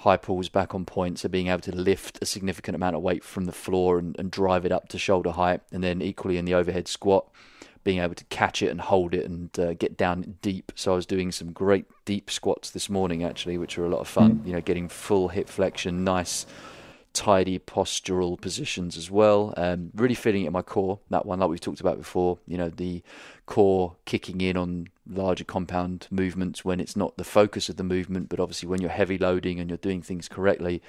high pulls back on point, so being able to lift a significant amount of weight from the floor and, and drive it up to shoulder height, and then equally in the overhead squat, being able to catch it and hold it and uh, get down deep. So I was doing some great deep squats this morning actually, which were a lot of fun, mm. you know, getting full hip flexion, nice tidy postural positions as well. Um, really feeling it in my core, that one, like we've talked about before, you know, the core kicking in on larger compound movements when it's not the focus of the movement, but obviously when you're heavy loading and you're doing things correctly,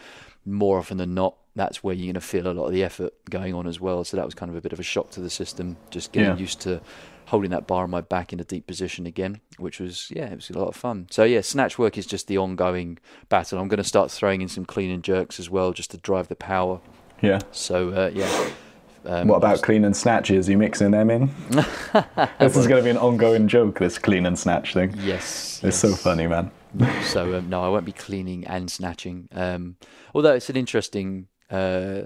more often than not, that's where you're going to feel a lot of the effort going on as well. So that was kind of a bit of a shock to the system, just getting yeah. used to holding that bar on my back in a deep position again, which was, yeah, it was a lot of fun. So yeah, snatch work is just the ongoing battle. I'm going to start throwing in some clean and jerks as well, just to drive the power. Yeah. So uh, yeah. Um, what about just... clean and snatches? Are you mixing them in? This is going to be an ongoing joke, this clean and snatch thing. Yes. It's yes. so funny, man. So um, no, I won't be cleaning and snatching. Um, although it's an interesting uh,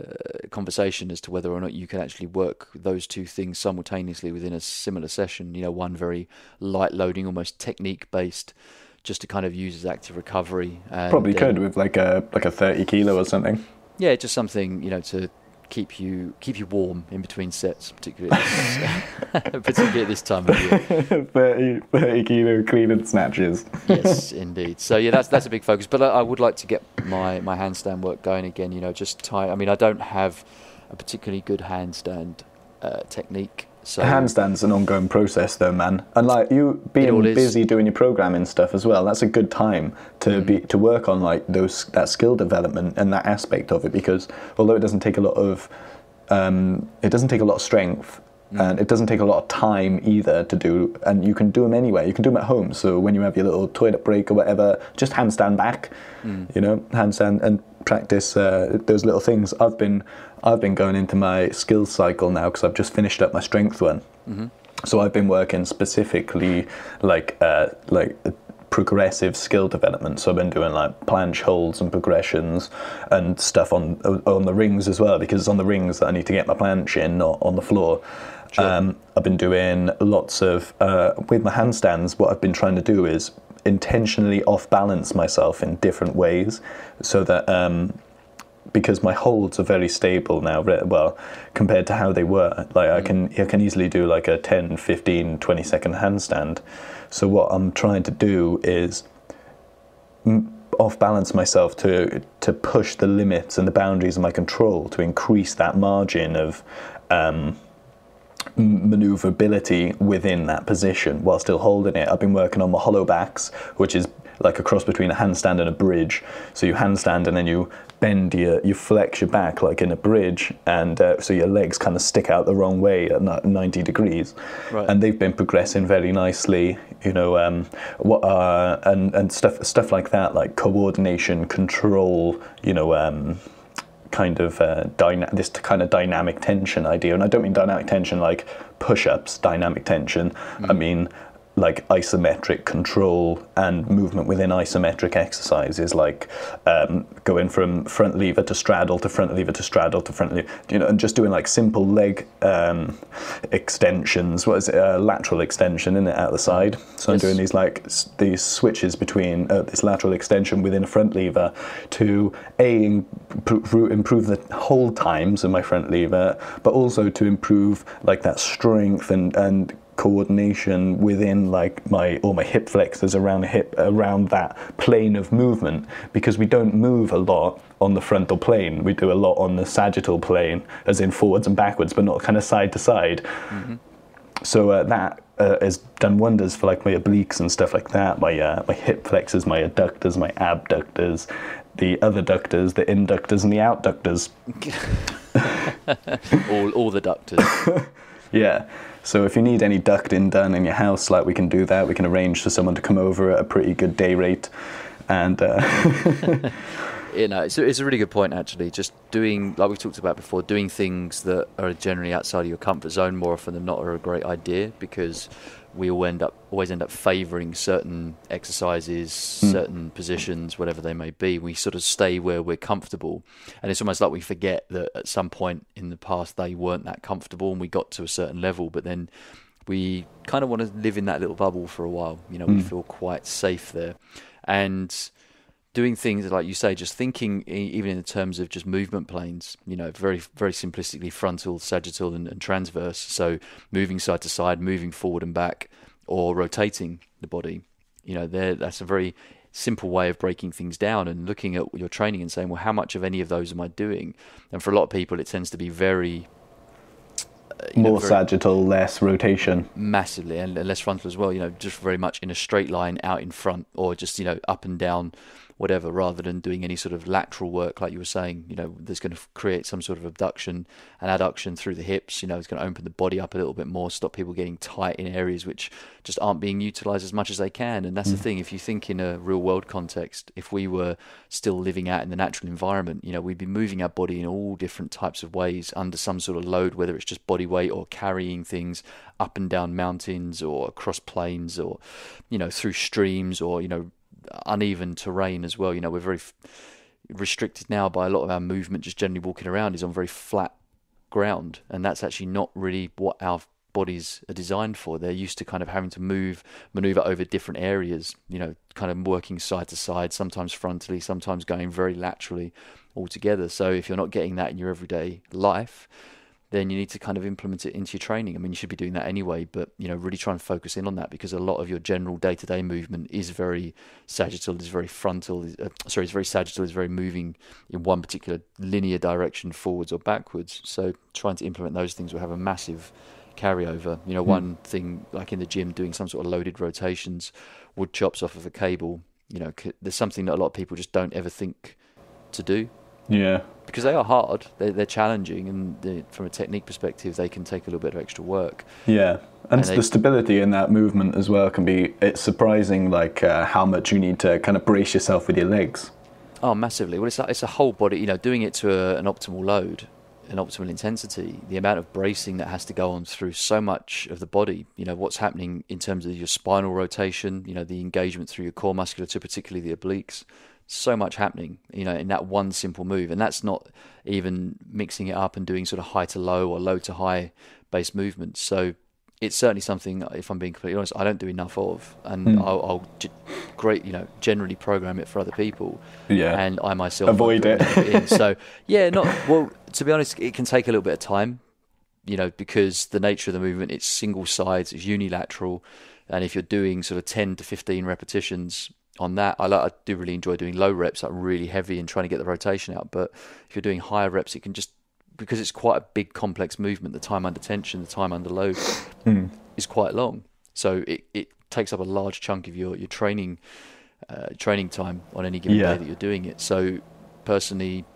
conversation as to whether or not you can actually work those two things simultaneously within a similar session. You know, one very light loading, almost technique based, just to kind of use as active recovery. And, probably could um, with like a like a thirty kilo or something. Yeah, just something you know to. keep you keep you warm in between sets, particularly at this, particularly at this time of year. thirty, thirty kilo clean and snatches. Yes, indeed. So yeah, that's that's a big focus. But I, I would like to get my my handstand work going again. You know, just tight. I mean, I don't have a particularly good handstand uh, technique. So handstand's an ongoing process, though, man. And like you being busy doing your programming stuff as well, that's a good time to mm. be to work on like those that skill development and that aspect of it, because although it doesn't take a lot of um, it doesn't take a lot of strength, mm. and it doesn't take a lot of time either to do, and you can do them anywhere. You can do them at home. So when you have your little toilet break or whatever, just handstand back, mm. you know, handstand and practice uh, those little things. I've been, I've been going into my skills cycle now because I've just finished up my strength one. Mm-hmm. So I've been working specifically like uh, like progressive skill development. So I've been doing like planche holds and progressions and stuff on on the rings as well, because it's on the rings that I need to get my planche in, not on the floor. Sure. Um, I've been doing lots of, uh, with my handstands, what I've been trying to do is intentionally off balance myself in different ways so that, um, because my holds are very stable now, well, compared to how they were. Like I can I can easily do like a ten, fifteen, twenty second handstand. So what I'm trying to do is off balance myself to to push the limits and the boundaries of my control to increase that margin of um, maneuverability within that position while still holding it. I've been working on my hollow backs, which is like a cross between a handstand and a bridge. So you handstand and then you bend your, you flex your back like in a bridge, and uh, so your legs kind of stick out the wrong way at ninety degrees. Right. And they've been progressing very nicely, you know, um, what uh, and and stuff stuff like that, like coordination, control, you know. Um, kind of uh, dyna this kind of dynamic tension idea. And I don't mean dynamic tension like push-ups, dynamic tension. Mm. I mean like isometric control and movement within isometric exercises, like um, going from front lever to straddle to front lever to straddle to front lever, you know, and just doing like simple leg um, extensions. What is it? Uh, lateral extension, isn't it, out the side? So yes. I'm doing these like s these switches between uh, this lateral extension within a front lever to a imp improve the hold times of my front lever, but also to improve like that strength and and coordination within like my all my hip flexors around the hip, around that plane of movement, because we don't move a lot on the frontal plane. We do a lot on the sagittal plane, as in forwards and backwards, but not kind of side to side. Mm-hmm. So uh, that uh, has done wonders for like my obliques and stuff like that, my uh, my hip flexors, my adductors, my abductors, the other ductors, the inductors and the outductors. all all the ductors. Yeah. So if you need any ducting done in your house, like we can do that. We can arrange for someone to come over at a pretty good day rate, and uh you know, it's, it's a really good point actually. Just doing, like we talked about before, doing things that are generally outside of your comfort zone more often than not are a great idea, because we all end up always end up favouring certain exercises, mm. certain positions, whatever they may be. We sort of stay where we're comfortable, and it's almost like we forget that at some point in the past they weren't that comfortable, and we got to a certain level, but then we kind of want to live in that little bubble for a while. You know, mm. we feel quite safe there, and doing things like you say, just thinking even in the terms of just movement planes, you know, very, very simplistically frontal, sagittal and, and transverse. So moving side to side, moving forward and back, or rotating the body, you know, that's a very simple way of breaking things down and looking at your training and saying, well, how much of any of those am I doing? And for a lot of people, it tends to be very... You know, more sagittal, less rotation, massively, and less frontal as well, you know, just very much in a straight line out in front, or just, you know, up and down, whatever, rather than doing any sort of lateral work like you were saying, you know, that's going to create some sort of abduction and adduction through the hips. You know, it's going to open the body up a little bit more, stop people getting tight in areas which just aren't being utilized as much as they can. And that's mm. the thing, if you think in a real world context, if we were still living out in the natural environment, you know, we'd be moving our body in all different types of ways under some sort of load, whether it's just body weight or carrying things up and down mountains or across plains, or, you know, through streams, or, you know, uneven terrain as well. You know, we're very f restricted now by a lot of our movement. Just generally walking around is on very flat ground, and that's actually not really what our bodies are designed for. They're used to kind of having to move, maneuver over different areas, you know, kind of working side to side, sometimes frontally, sometimes going very laterally altogether. So if you're not getting that in your everyday life, then you need to kind of implement it into your training. I mean, you should be doing that anyway, but, you know, really try and focus in on that, because a lot of your general day-to-day movement is very sagittal, is very frontal, is, uh, sorry, it's very sagittal, is very moving in one particular linear direction, forwards or backwards. So trying to implement those things will have a massive carryover. You know, mm. one thing, like in the gym, doing some sort of loaded rotations, wood chops off of a cable, you know, c there's something that a lot of people just don't ever think to do. Yeah. because they are hard, they're, they're challenging, and they, from a technique perspective, they can take a little bit of extra work. Yeah, and, and the they, stability in that movement as well can be, it's surprising like uh, how much you need to kind of brace yourself with your legs. Oh, massively. Well, it's, like, it's a whole body, you know, doing it to a, an optimal load, an optimal intensity, the amount of bracing that has to go on through so much of the body, you know, what's happening in terms of your spinal rotation, you know, the engagement through your core musculature, particularly the obliques. So much happening, you know, in that one simple move. And that's not even mixing it up and doing sort of high to low or low to high based movements. So it's certainly something, if I'm being completely honest, I don't do enough of, and mm. I'll, I'll g great, you know, generally program it for other people. Yeah. And I myself avoid it. it so yeah, not, well, to be honest, it can take a little bit of time, you know, because the nature of the movement, it's single sides, it's unilateral. And if you're doing sort of ten to fifteen repetitions on that, I, like, I do really enjoy doing low reps, like really heavy and trying to get the rotation out. But if you're doing higher reps, it can just, because it's quite a big complex movement, the time under tension, the time under load mm. is quite long. So it, it takes up a large chunk of your, your training uh, training time on any given yeah. day that you're doing it. So personally,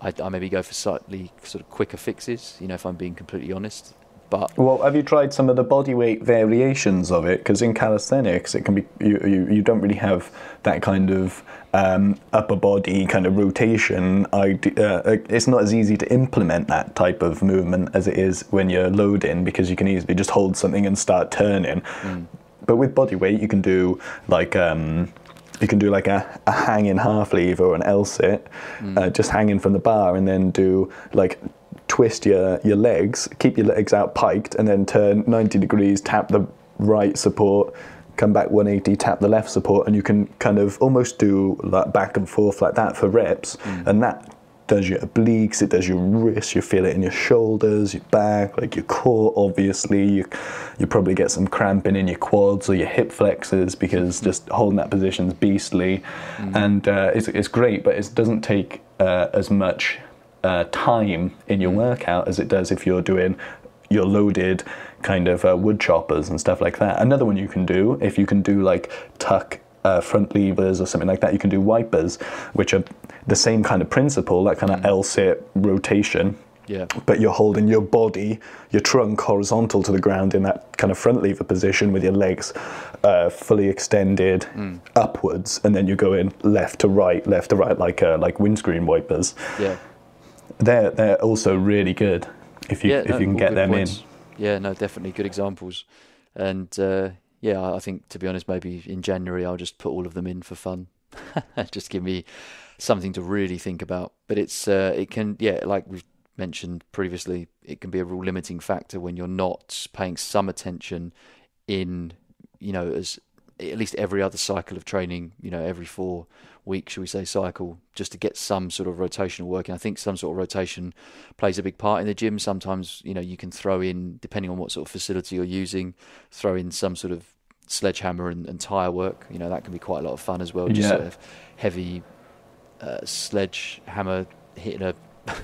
I, I maybe go for slightly sort of quicker fixes, you know, if I'm being completely honest. But well, have you tried some of the body weight variations of it? Because in calisthenics, it can be you, you, you don't really have that kind of um, upper body kind of rotation. Idea. Uh, it's not as easy to implement that type of movement as it is when you're loading, because you can easily just hold something and start turning. Mm. But with body weight, you can do like um, you can do like a, a hanging half lever or an L-sit, mm. uh, just hanging from the bar, and then do like. Twist your, your legs, keep your legs out piked, and then turn ninety degrees, tap the right support, come back one eighty, tap the left support, and you can kind of almost do like back and forth like that for reps. Mm. And that does your obliques, it does your wrists, you feel it in your shoulders, your back, like your core, obviously. You, you probably get some cramping in your quads or your hip flexors because just holding that position's beastly. Mm. And uh, it's, it's great, but it doesn't take uh, as much Uh, time in your workout as it does if you're doing your loaded kind of uh, wood choppers and stuff like that. Another one you can do, if you can do like tuck uh, front levers or something like that, you can do wipers, which are the same kind of principle, that kind of L-sit rotation. Yeah. But you're holding your body, your trunk horizontal to the ground in that kind of front lever position with your legs uh, fully extended mm. upwards, and then you're going left to right, left to right, like uh, like windscreen wipers. Yeah. They're, they're also really good if you, yeah, if no, you can get them points. in. Yeah, no, definitely good examples. And uh, yeah, I think, to be honest, maybe in January I'll just put all of them in for fun. Just give me something to really think about. But it's uh, it can, yeah, like we've mentioned previously, it can be a real limiting factor when you're not paying some attention in, you know, as at least every other cycle of training, you know, every four week, should we say, cycle, just to get some sort of rotational work. And I think some sort of rotation plays a big part in the gym. Sometimes, you know, you can throw in, depending on what sort of facility you're using, throw in some sort of sledgehammer and, and tire work. You know, that can be quite a lot of fun as well. Just yeah. sort of heavy uh, sledgehammer hitting a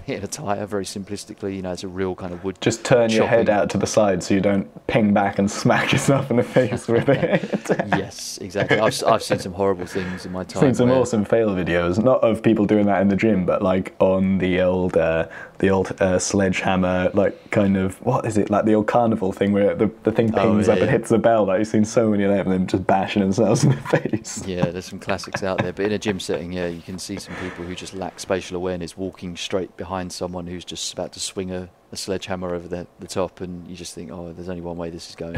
hitting a tire, very simplistically. You know, it's a real kind of wood. Just turn chopping. your head out to the side so you don't ping back and smack yourself in the face with it. Yes, exactly. I've, I've seen some horrible things in my time. Seen some where... awesome fail videos, not of people doing that in the gym, but like on the old uh, the old uh, sledgehammer, like kind of, what is it, like the old carnival thing where the, the thing pings oh, yeah, up yeah. and hits the bell. Like, you've seen so many of them, them just bashing themselves in the face. Yeah, there's some classics out there, but in a gym setting, yeah, you can see some people who just lack spatial awareness, walking straight behind someone who's just about to swing a, a sledgehammer over the, the top, and you just think, oh, there's only one way this is going.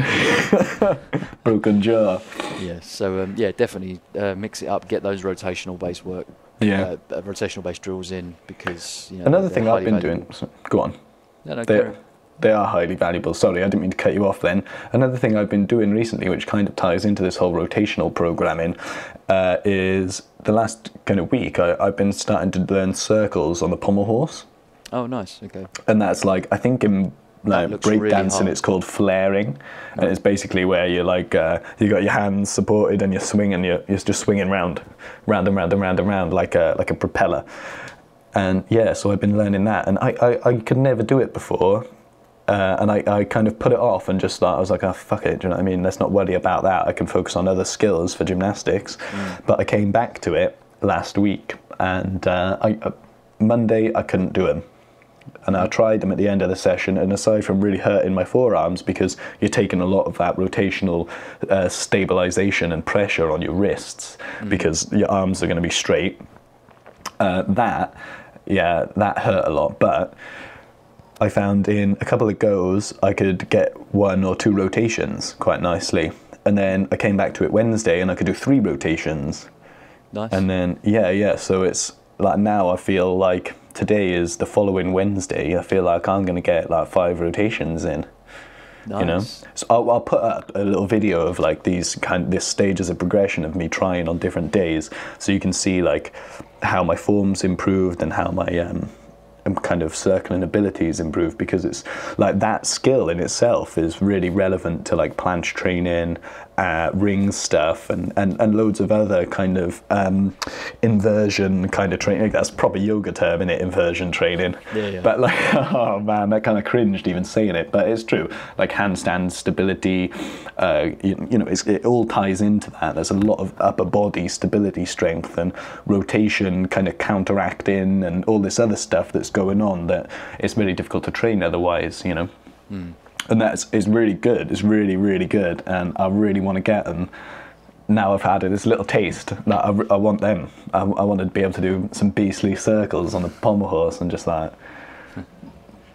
Broken jaw. Yeah, so um, yeah, definitely uh, mix it up, get those rotational based work, yeah, uh, rotational based drills in, because you know, another thing I've been valuable. doing so, go on no, no, they, they are highly valuable. Sorry, I didn't mean to cut you off then. Another thing I've been doing recently, which kind of ties into this whole rotational programming, uh, is the last kind of week, I, I've been starting to learn circles on the pommel horse. Oh, nice. Okay. And that's like, I think in like breakdancing, really, it's called flaring, no. and it's basically where you're like uh, you got your hands supported and you're swinging, you're, you're just swinging round, round and round and round and round like a like a propeller. And yeah, so I've been learning that, and I I, I could never do it before. Uh, and I, I kind of put it off and just thought, I was like, oh, fuck it, do you know what I mean? Let's not worry about that. I can focus on other skills for gymnastics. Mm. But I came back to it last week, and uh, I, Monday I couldn't do them. And I tried them at the end of the session, and aside from really hurting my forearms, because you're taking a lot of that rotational uh, stabilization and pressure on your wrists, mm. because your arms are going to be straight, uh, that, yeah, that hurt a lot. But I found in a couple of goes, I could get one or two rotations quite nicely. And then I came back to it Wednesday and I could do three rotations. Nice. And then, yeah, yeah, so it's like now I feel like today is the following Wednesday. I feel like I'm going to get like five rotations in. Nice. You know, so I'll, I'll put up a little video of like these kind, this stages of progression of me trying on different days, so you can see like how my form's improved and how my um, kind of circling abilities improved, because it's like that skill in itself is really relevant to like planche training, uh, ring stuff, and, and, and loads of other kind of um, inversion kind of training. That's proper yoga term, innit? Inversion training. Yeah, yeah. But like, oh man, that kind of cringed even saying it, but it's true. Like handstand stability, uh, you, you know, it's, it all ties into that. There's a lot of upper body stability, strength, and rotation kind of counteracting, and all this other stuff that's going on that it's really difficult to train otherwise, you know. Mm. And that's is really good. It's really, really good, and I really want to get them. Now I've had it, this little taste that I, I want them. I, I want to be able to do some beastly circles on the pommel horse and just like,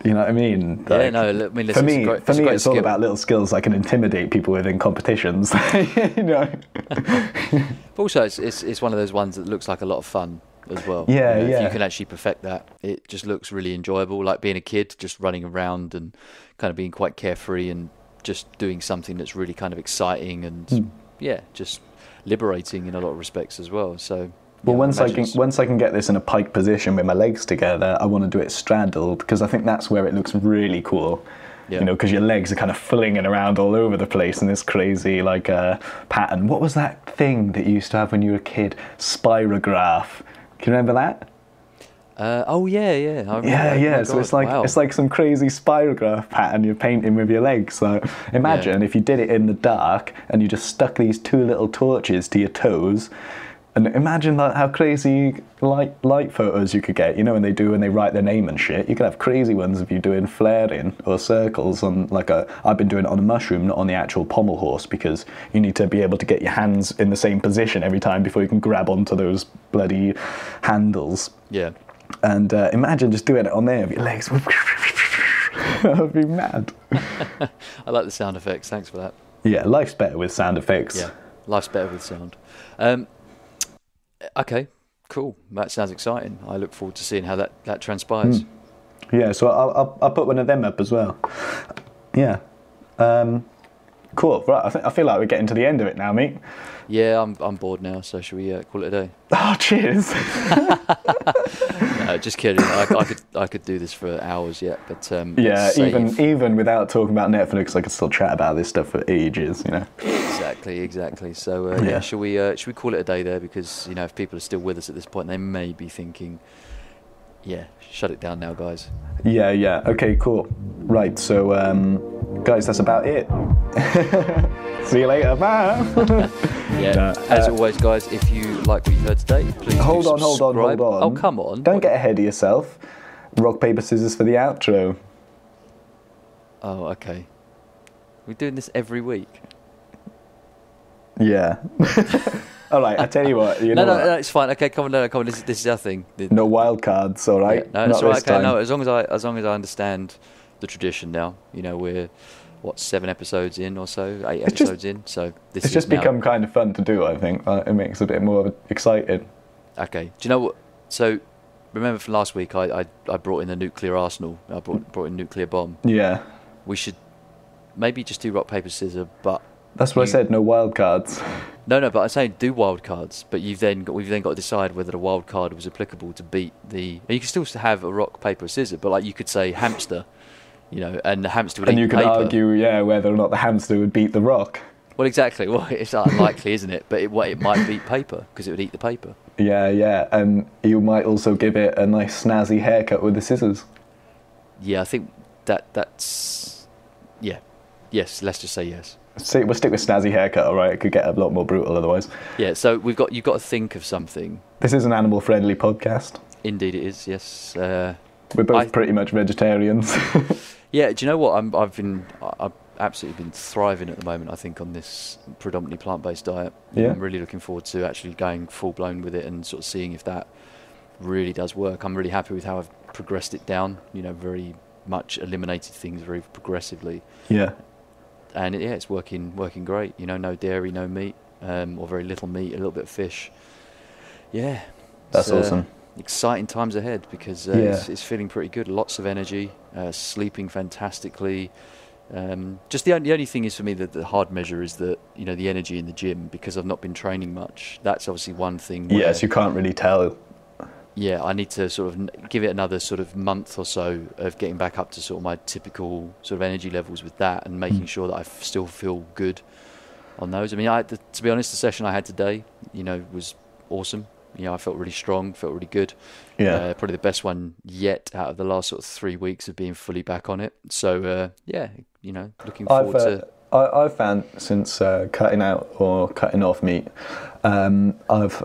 you know what I mean? Like, yeah, no. I mean, listen, for me, it's great, for me, it's, it's all about little skills I can intimidate people with in competitions. You know. But also, it's, it's it's one of those ones that looks like a lot of fun as well. Yeah, you know, yeah. If you can actually perfect that, it just looks really enjoyable. Like being a kid, just running around and kind of being quite carefree and just doing something that's really kind of exciting and mm. yeah, just liberating in a lot of respects as well. So, well, yeah, once I, I can once I can get this in a pike position with my legs together, I want to do it straddled, because I think that's where it looks really cool. Yeah. You know, because your legs are kind of flinging around all over the place in this crazy like uh, pattern. What was that thing that you used to have when you were a kid? Spirograph. Can you remember that? Uh, oh yeah, yeah. I remember yeah, that. yeah. Oh so God. it's like wow. it's like some crazy spirograph pattern you're painting with your legs. So imagine yeah. if you did it in the dark and you just stuck these two little torches to your toes, and imagine like how crazy light light photos you could get. You know, when they do when they write their name and shit, you could have crazy ones of you doing flaring or circles on like a. I've been doing it on a mushroom, not on the actual pommel horse, because you need to be able to get your hands in the same position every time before you can grab onto those bloody handles. Yeah. And uh, imagine just doing it on there with your legs. That would be mad. I like the sound effects. Thanks for that. Yeah, life's better with sound effects. Yeah, life's better with sound. Um, okay, cool. That sounds exciting. I look forward to seeing how that, that transpires. Mm. Yeah, so I'll, I'll, I'll put one of them up as well. Yeah. Um, cool. Right, I, th I feel like we're getting to the end of it now, mate. Yeah, I'm I'm bored now, so should we uh, call it a day? Oh, cheers! No, just kidding. I, I could I could do this for hours yet, but um, yeah, even even without talking about Netflix, I could still chat about this stuff for ages, you know. Exactly, exactly. So uh, yeah. yeah, should we uh, should we call it a day there? Because you know, if people are still with us at this point, they may be thinking, yeah, shut it down now, guys. Yeah, yeah. Okay, cool. Right, so um, guys, that's about it. See you later, bye. Yeah, no, as uh, always, guys, if you like what you heard today, please hold do on, hold on, hold on. Oh, come on! Don't what? get ahead of yourself. Rock paper scissors for the outro. Oh, okay. We're doing this every week. Yeah. All right, I tell you what. You no, know no, what? no, it's fine. Okay, come on, no, come on. This is this is our thing. No wild cards, all right? Yeah, no, it's all right. Okay, no, as long as I as long as I understand the tradition now, you know, we're. What, seven episodes in or so, eight it's episodes just, in. So this it's is just now. become kind of fun to do. I think uh, it makes it a bit more excited. Okay. Do you know what? So remember from last week, I I, I brought in the nuclear arsenal. I brought brought in nuclear bomb. Yeah. We should maybe just do rock paper scissors, but that's what you, I said. No wild cards. No, no. But I'm saying do wild cards. But you've then got, we've then got to decide whether the wild card was applicable to beat the. You can still have a rock paper scissors, but like you could say hamster. You know, and the hamster would and eat the paper. And you could argue, yeah, whether or not the hamster would beat the rock. Well, exactly. Well, it's unlikely, isn't it? But it, well, it might beat paper, because it would eat the paper. Yeah, yeah. And you might also give it a nice snazzy haircut with the scissors. Yeah, I think that that's... Yeah. Yes, let's just say yes. See, we'll stick with snazzy haircut, all right? It could get a lot more brutal otherwise. Yeah, so we've got you've got to think of something. This is an animal-friendly podcast. Indeed it is, yes. Uh, We're both I, pretty much vegetarians. Yeah, do you know what? I'm, I've been, I've absolutely been thriving at the moment, I think, on this predominantly plant-based diet. Yeah. I'm really looking forward to actually going full-blown with it and sort of seeing if that really does work. I'm really happy with how I've progressed it down, you know, very much eliminated things very progressively. Yeah. And, it, yeah, it's working working great. You know, no dairy, no meat, um, or very little meat, a little bit of fish. Yeah. That's so, awesome. Exciting times ahead because uh, yeah. it's, it's feeling pretty good. Lots of energy, uh, sleeping fantastically. Um, just the, the only thing is for me that the hard measure is that, you know, the energy in the gym, because I've not been training much. That's obviously one thing. Where, yes, you can't really tell. Yeah, I need to sort of give it another sort of month or so of getting back up to sort of my typical sort of energy levels with that and making mm. sure that I f still feel good on those. I mean, I, the, to be honest, the session I had today, you know, was awesome. You know, I felt really strong, felt really good. Yeah, uh, probably the best one yet out of the last sort of three weeks of being fully back on it. So uh, yeah, you know, looking forward I've, uh, to. I, I've found since uh, cutting out or cutting off meat, um, I've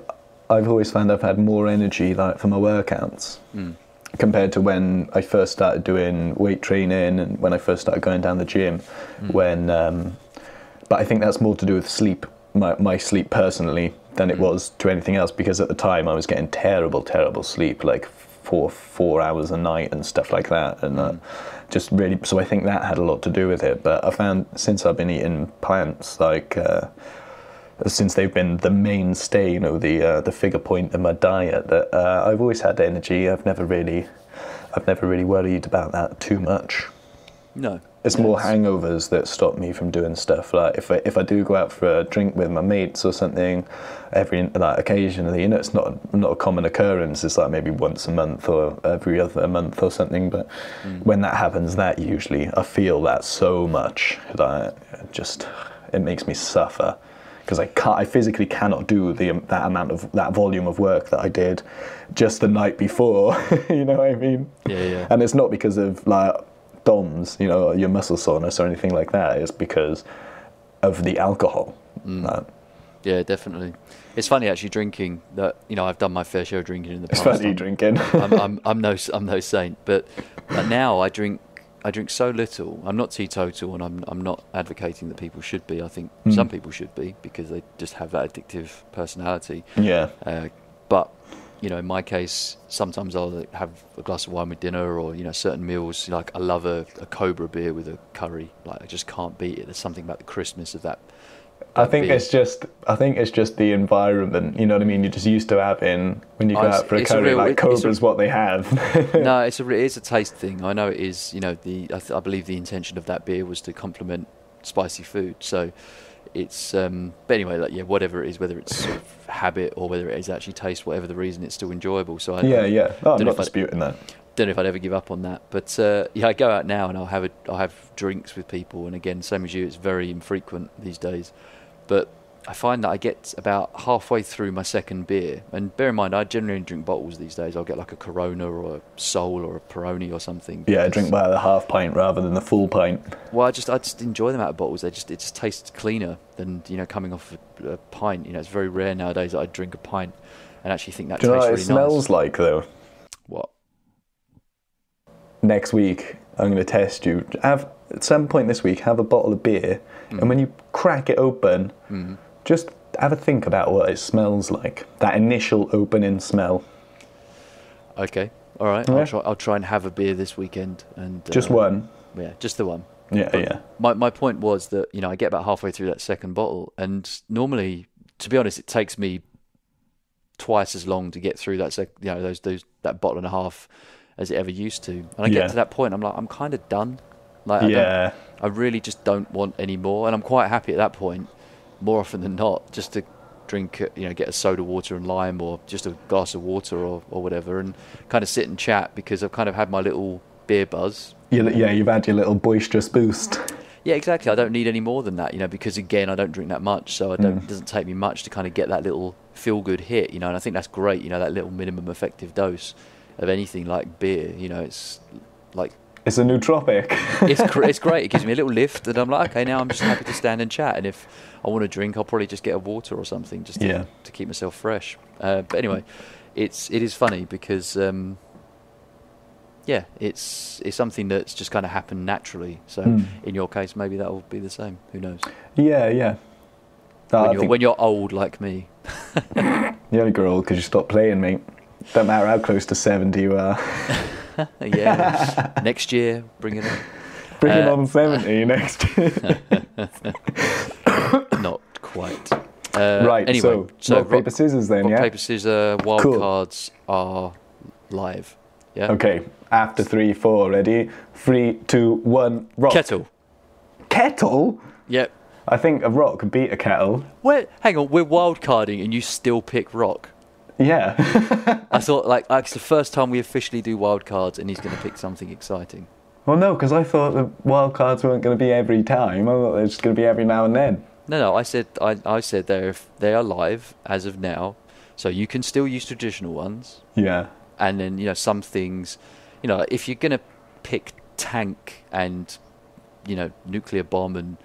I've always found I've had more energy like for my workouts mm. compared to when I first started doing weight training and when I first started going down the gym. Mm. When, um, but I think that's more to do with sleep. My, my sleep personally than it was to anything else, because at the time I was getting terrible terrible sleep, like four four hours a night and stuff like that, and uh, just really, so I think that had a lot to do with it. But I found since I've been eating plants, like uh, since they've been the mainstay, you know, the uh, the figure point of my diet, that uh, I've always had energy. I've never really I've never really worried about that too much. No. It's more hangovers that stop me from doing stuff. Like if I, if I do go out for a drink with my mates or something, every like occasionally, you know, it's not not a common occurrence. It's like maybe once a month or every other month or something. But mm. when that happens, that usually I feel that so much that it just it makes me suffer because I can't, I physically cannot do the that amount of that volume of work that I did just the night before. You know what I mean? Yeah, yeah. And it's not because of like. D O M S, you know, your muscle soreness or anything like that, is because of the alcohol. Mm. Uh, yeah, definitely. It's funny actually drinking. That, you know, I've done my fair share of drinking in the past. It's funny I'm, drinking. I'm, I'm, I'm no, I'm no saint, but like now I drink. I drink so little. I'm not teetotal, and I'm, I'm not advocating that people should be. I think mm. some people should be because they just have that addictive personality. Yeah. Uh, but. You know, in my case, sometimes I'll have a glass of wine with dinner, or, you know, certain meals. Like I love a, a Cobra beer with a curry. Like I just can't beat it. There's something about the crispness of that. that I think beer. it's just. I think it's just the environment. You know what I mean? You're just used to having when you go I, out for a curry. A real, like it, Cobra's a, what they have. No, it's a it's a taste thing. I know it is. You know, the I, th I believe the intention of that beer was to complement spicy food. So. It's, um, but anyway, like, yeah, whatever it is, whether it's sort of habit or whether it is actually taste, whatever the reason, it's still enjoyable. So I, yeah, yeah, oh, I'm not disputing that. Don't know if I'd ever give up on that, but uh, yeah, I go out now and I'll have a, I'll have drinks with people, and again, same as you, it's very infrequent these days. But I find that I get about halfway through my second beer, and bear in mind, I generally drink bottles these days. I'll get like a Corona or a Sol or a Peroni or something. Yeah, I drink by the half pint rather than the full pint. Well, I just I just enjoy them out of bottles. They just it just tastes cleaner than, you know, coming off a, a pint. You know, it's very rare nowadays that I drink a pint and actually think that Do tastes you know what really it smells nice. Like though. What? Next week, I'm going to test you. Have at some point this week, have a bottle of beer, mm. and when you crack it open. Mm. Just have a think about what it smells like. That initial opening smell. Okay, all right. Yeah. I'll try. I'll try and have a beer this weekend. And uh, just one. Yeah, just the one. Yeah, but yeah. My my point was that, you know, I get about halfway through that second bottle, and normally, to be honest, it takes me twice as long to get through that sec you know those those that bottle and a half as it ever used to. And I yeah. get to that point, I'm like, I'm kind of done. Like, I yeah, I really just don't want any more, and I'm quite happy at that point. More often than not, just to drink, you know, get a soda water and lime, or just a glass of water, or, or whatever, and kind of sit and chat, because I've kind of had my little beer buzz. Yeah, yeah, you've had your little boisterous boost. Yeah, exactly. I don't need any more than that, you know, because again, I don't drink that much, so I don't, mm. it doesn't take me much to kind of get that little feel-good hit, you know, and I think that's great, you know, that little minimum effective dose of anything like beer, you know, it's like... It's a nootropic. it's, it's great. It gives me a little lift, and I'm like, okay, now I'm just happy to stand and chat. And if I want a drink, I'll probably just get a water or something just to, yeah. to keep myself fresh. Uh, but anyway, it's it is funny because um, yeah, it's it's something that's just kind of happened naturally. So mm. in your case, maybe that will be the same. Who knows? Yeah, yeah. That, when, you're, when you're old like me, you only grow old because you stop playing, mate. Don't matter how close to seventy you are. Yeah. Next year, bring it on. Bring uh, it on seventy next year. Not quite. Uh, right. Anyway, so, so rock, paper, scissors then. Rock, yeah. Paper, scissors. Wild cool. cards are live. Yeah. Okay. After three, four. Ready? Three, two, one. Rock. Kettle. Kettle. Yep. I think a rock could beat a kettle. Wait, hang on, we're wild carding and you still pick rock. Yeah. I thought, like, it's the first time we officially do wild cards and he's going to pick something exciting. Well, no, because I thought the wild cards weren't going to be every time. I thought they were just going to be every now and then. No, no, I said I, I said they're, they are live as of now, so you can still use traditional ones. Yeah. And then, you know, some things, you know, if you're going to pick tank and, you know, nuclear bomb and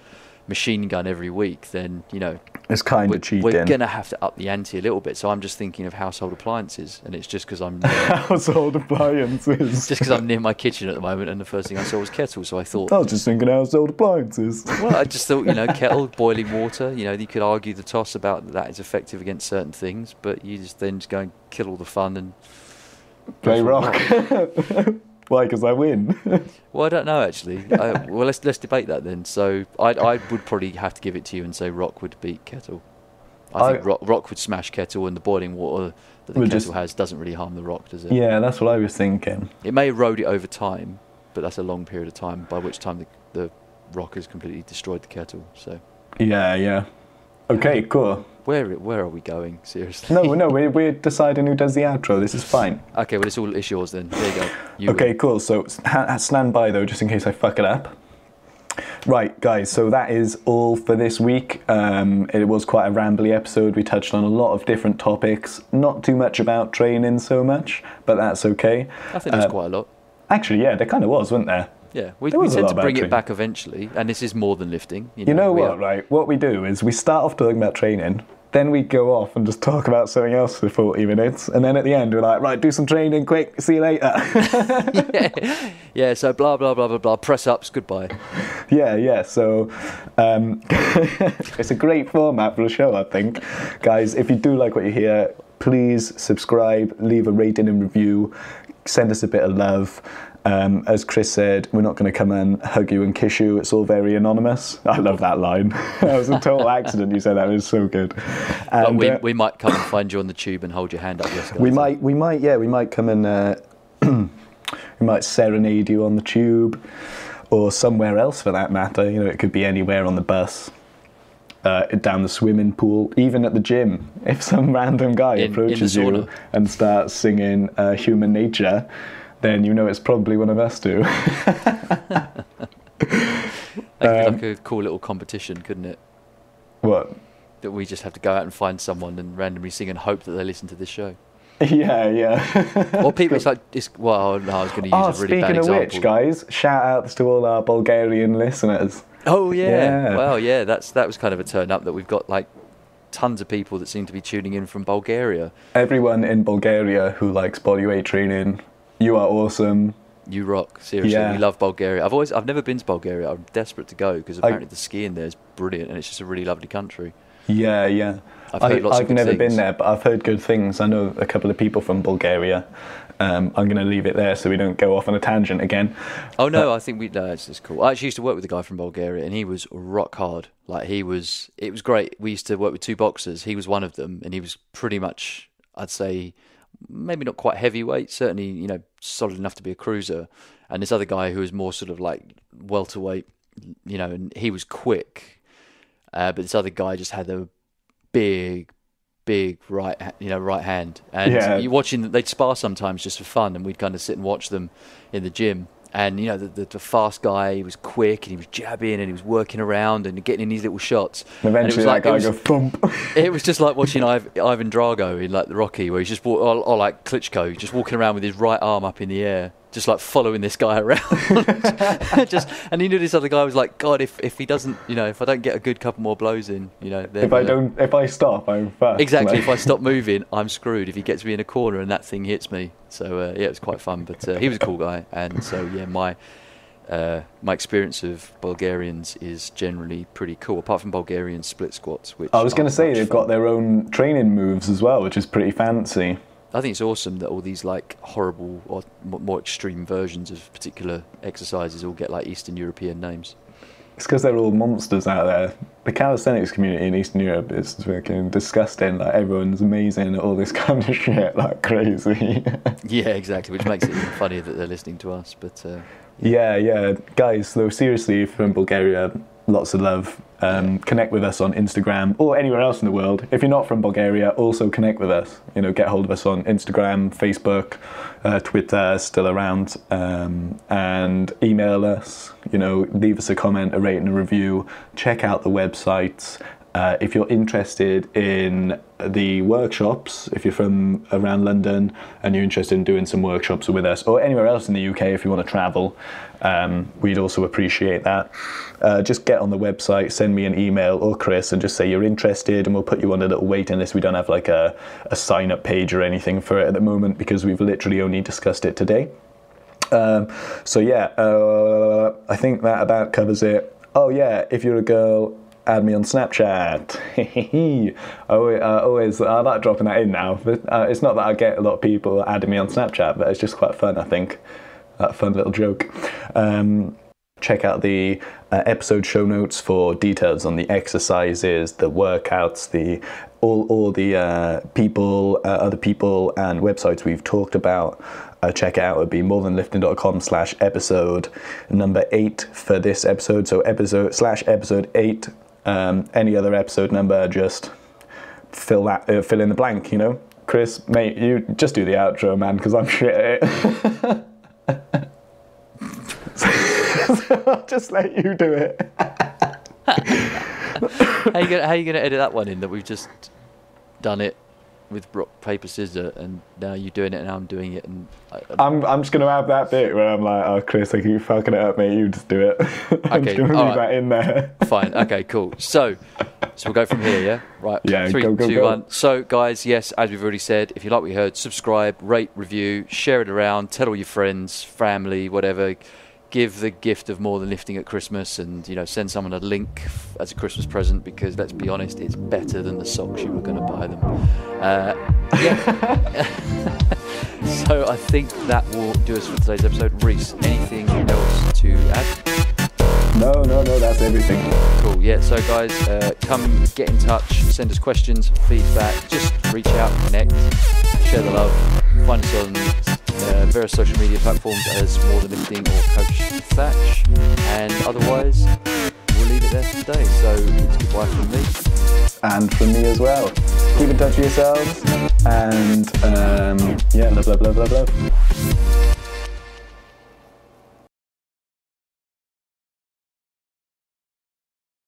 machine gun every week, then, you know, it's kind of cheating. We're gonna have to up the ante a little bit, so I'm just thinking of household appliances, and it's just because I'm near, household appliances. Just because I'm near my kitchen at the moment, and the first thing I saw was kettle, so I thought I was just thinking household appliances. Well, I just thought, you know, kettle, boiling water. You know, you could argue the toss about that is effective against certain things, but you just then just go and kill all the fun and play rock. Why? Because I win. Well, I don't know actually. I, well, let's let's debate that then. So I I would probably have to give it to you and say rock would beat kettle. I, I think rock, rock would smash kettle, and the boiling water that the kettle just, has doesn't really harm the rock, does it? Yeah, that's what I was thinking. It may erode it over time, but that's a long period of time. By which time the the rock has completely destroyed the kettle. So. Yeah, yeah. Okay, cool. Where where are we going? Seriously? No, no, we're, we're deciding who does the outro. This is fine. Okay, well, it's all it's yours then. There you go. You okay, win. Cool. So stand by though, just in case I fuck it up. Right, guys. So that is all for this week. Um, it was quite a rambly episode. We touched on a lot of different topics. Not too much about training so much, but that's okay. I think there's uh, quite a lot. Actually, yeah, there kind of was, wasn't there? Yeah, we, we tend to bring it back eventually, and this is more than lifting. You know, you know what, right? What we do is we start off talking about training, then we go off and just talk about something else for forty minutes, and then at the end we're like, right, do some training, quick, see you later. Yeah. Yeah, so blah, blah, blah, blah, blah, press-ups, goodbye. Yeah, yeah, so um, it's a great format for the show, I think. Guys, if you do like what you hear, please subscribe, leave a rating and review, send us a bit of love. Um, as Chris said, we're not going to come and hug you and kiss you. It's all very anonymous. I love that line. That was a total accident you said that. It was so good. And, but we, uh, we might come and find you on the tube and hold your hand up. Yes, we might, we might, yeah, we might come and uh, we might serenade you on the tube or somewhere else for that matter. You know, it could be anywhere on the bus. Uh, down the swimming pool, even at the gym. If some random guy in, approaches in you and starts singing uh, Human Nature, then you know it's probably one of us two. That could um, be like a cool little competition, couldn't it? What? That we just have to go out and find someone and randomly sing and hope that they listen to this show. Yeah, yeah. Or people, it's like, it's, well, no, I was going to use oh, a really bad example. Speaking of which, guys, shout-outs to all our Bulgarian listeners. Oh yeah. Yeah, wow, yeah, that's that was kind of a turn up that we've got like tons of people that seem to be tuning in from Bulgaria. Everyone in Bulgaria who likes bodyweight training, you are awesome. You rock, seriously. Yeah. We love Bulgaria. I've always, I've never been to Bulgaria. I'm desperate to go because apparently I, the skiing there is brilliant and it's just a really lovely country. Yeah, yeah. I've, heard I, lots I've of good never things. been there, but I've heard good things. I know a couple of people from Bulgaria. Um, I'm going to leave it there so we don't go off on a tangent again. Oh no, but I think we. No, it's just cool. I actually used to work with a guy from Bulgaria, and he was rock hard. Like he was, it was great. We used to work with two boxers. He was one of them, and he was pretty much, I'd say, maybe not quite heavyweight, certainly, you know, solid enough to be a cruiser. And this other guy who was more sort of like welterweight, you know, and he was quick, uh, but this other guy just had a big. big right you know right hand, and yeah. You're watching, they'd spar sometimes just for fun, and we'd kind of sit and watch them in the gym, and you know the, the, the fast guy, he was quick and he was jabbing and he was working around and getting in these little shots, and eventually and it was that like, guy it, was, go, it was just like watching Ivan Drago in like the Rocky, where he's just or, or like Klitschko, just walking around with his right arm up in the air just like following this guy around. just and he knew this other guy was like, God, if if he doesn't, you know, if I don't get a good couple more blows in, you know, then, if I don't, if I stop, I'm fast. Exactly. Like. If I stop moving, I'm screwed. If he gets me in a corner and that thing hits me, so uh, yeah, it was quite fun. But uh, he was a cool guy, and so yeah, my. Uh, my experience of Bulgarians is generally pretty cool, apart from Bulgarian split squats. Which I was going to say, they've fun. got their own training moves as well, which is pretty fancy. I think it's awesome that all these like horrible or more extreme versions of particular exercises all get like Eastern European names. It's because they're all monsters out there. The calisthenics community in Eastern Europe is fucking disgusting. Like, everyone's amazing at all this kind of shit, like crazy. Yeah, exactly, which makes it even funnier that they're listening to us. But uh, yeah. yeah, yeah. Guys, though, seriously, from Bulgaria, lots of love. Um, connect with us on Instagram or anywhere else in the world. If you're not from Bulgaria, also connect with us. You know, get hold of us on Instagram, Facebook, uh, Twitter, still around, um, and email us. You know, leave us a comment, a rate and a review. Check out the websites. Uh, if you're interested in the workshops, if you're from around London and you're interested in doing some workshops with us, or anywhere else in the U K if you want to travel, um, we'd also appreciate that. Uh, just get on the website, send me an email or Chris, and just say you're interested, and we'll put you on a little waiting list. We don't have like a, a sign-up page or anything for it at the moment because we've literally only discussed it today. Um, so yeah, uh, I think that about covers it. Oh yeah, if you're a girl, add me on Snapchat. oh, uh, always, I uh, like dropping that in now. But, uh, it's not that I get a lot of people adding me on Snapchat, but it's just quite fun, I think. That fun little joke. Um, check out the uh, episode show notes for details on the exercises, the workouts, the all, all the uh, people, uh, other people and websites we've talked about. Uh, check out, it would be more than lifting dot com slash episode number eight for this episode. So episode slash episode eight. Um, any other episode number, just fill that, uh, fill in the blank, you know. Chris, mate, you just do the outro, man, because I'm shit at it. So I'll just let you do it. How you gonna, how you gonna edit that one in, that we've just done it with rock, paper, scissors, and now you're doing it and I'm doing it, and I, I I'm I'm just gonna have that bit where I'm like, oh Chris, I keep fucking it up, mate, you just do it. I'm okay, just gonna leave right. that in there. Fine, okay, cool. So so we'll go from here, yeah? Right. Yeah, Three, go, go, two, go. one. So guys, yes, as we've already said, if you like what you heard, subscribe, rate, review, share it around, tell all your friends, family, whatever. Give the gift of More Than Lifting at Christmas, and you know, send someone a link as a Christmas present, because let's be honest, it's better than the socks you were going to buy them. Uh, yeah. So I think that will do us for today's episode. Rhys, anything else to add? No, no, no, that's everything. Cool. Yeah. So guys, uh, come get in touch, send us questions, feedback, just reach out, connect, share the love, find us on Uh, various social media platforms as More Than Lifting or Coach Thatch, and otherwise we'll leave it there for today. So it's goodbye from me, and from me as well. Keep in touch with yourselves, and um, yeah, love, love, love, love, love.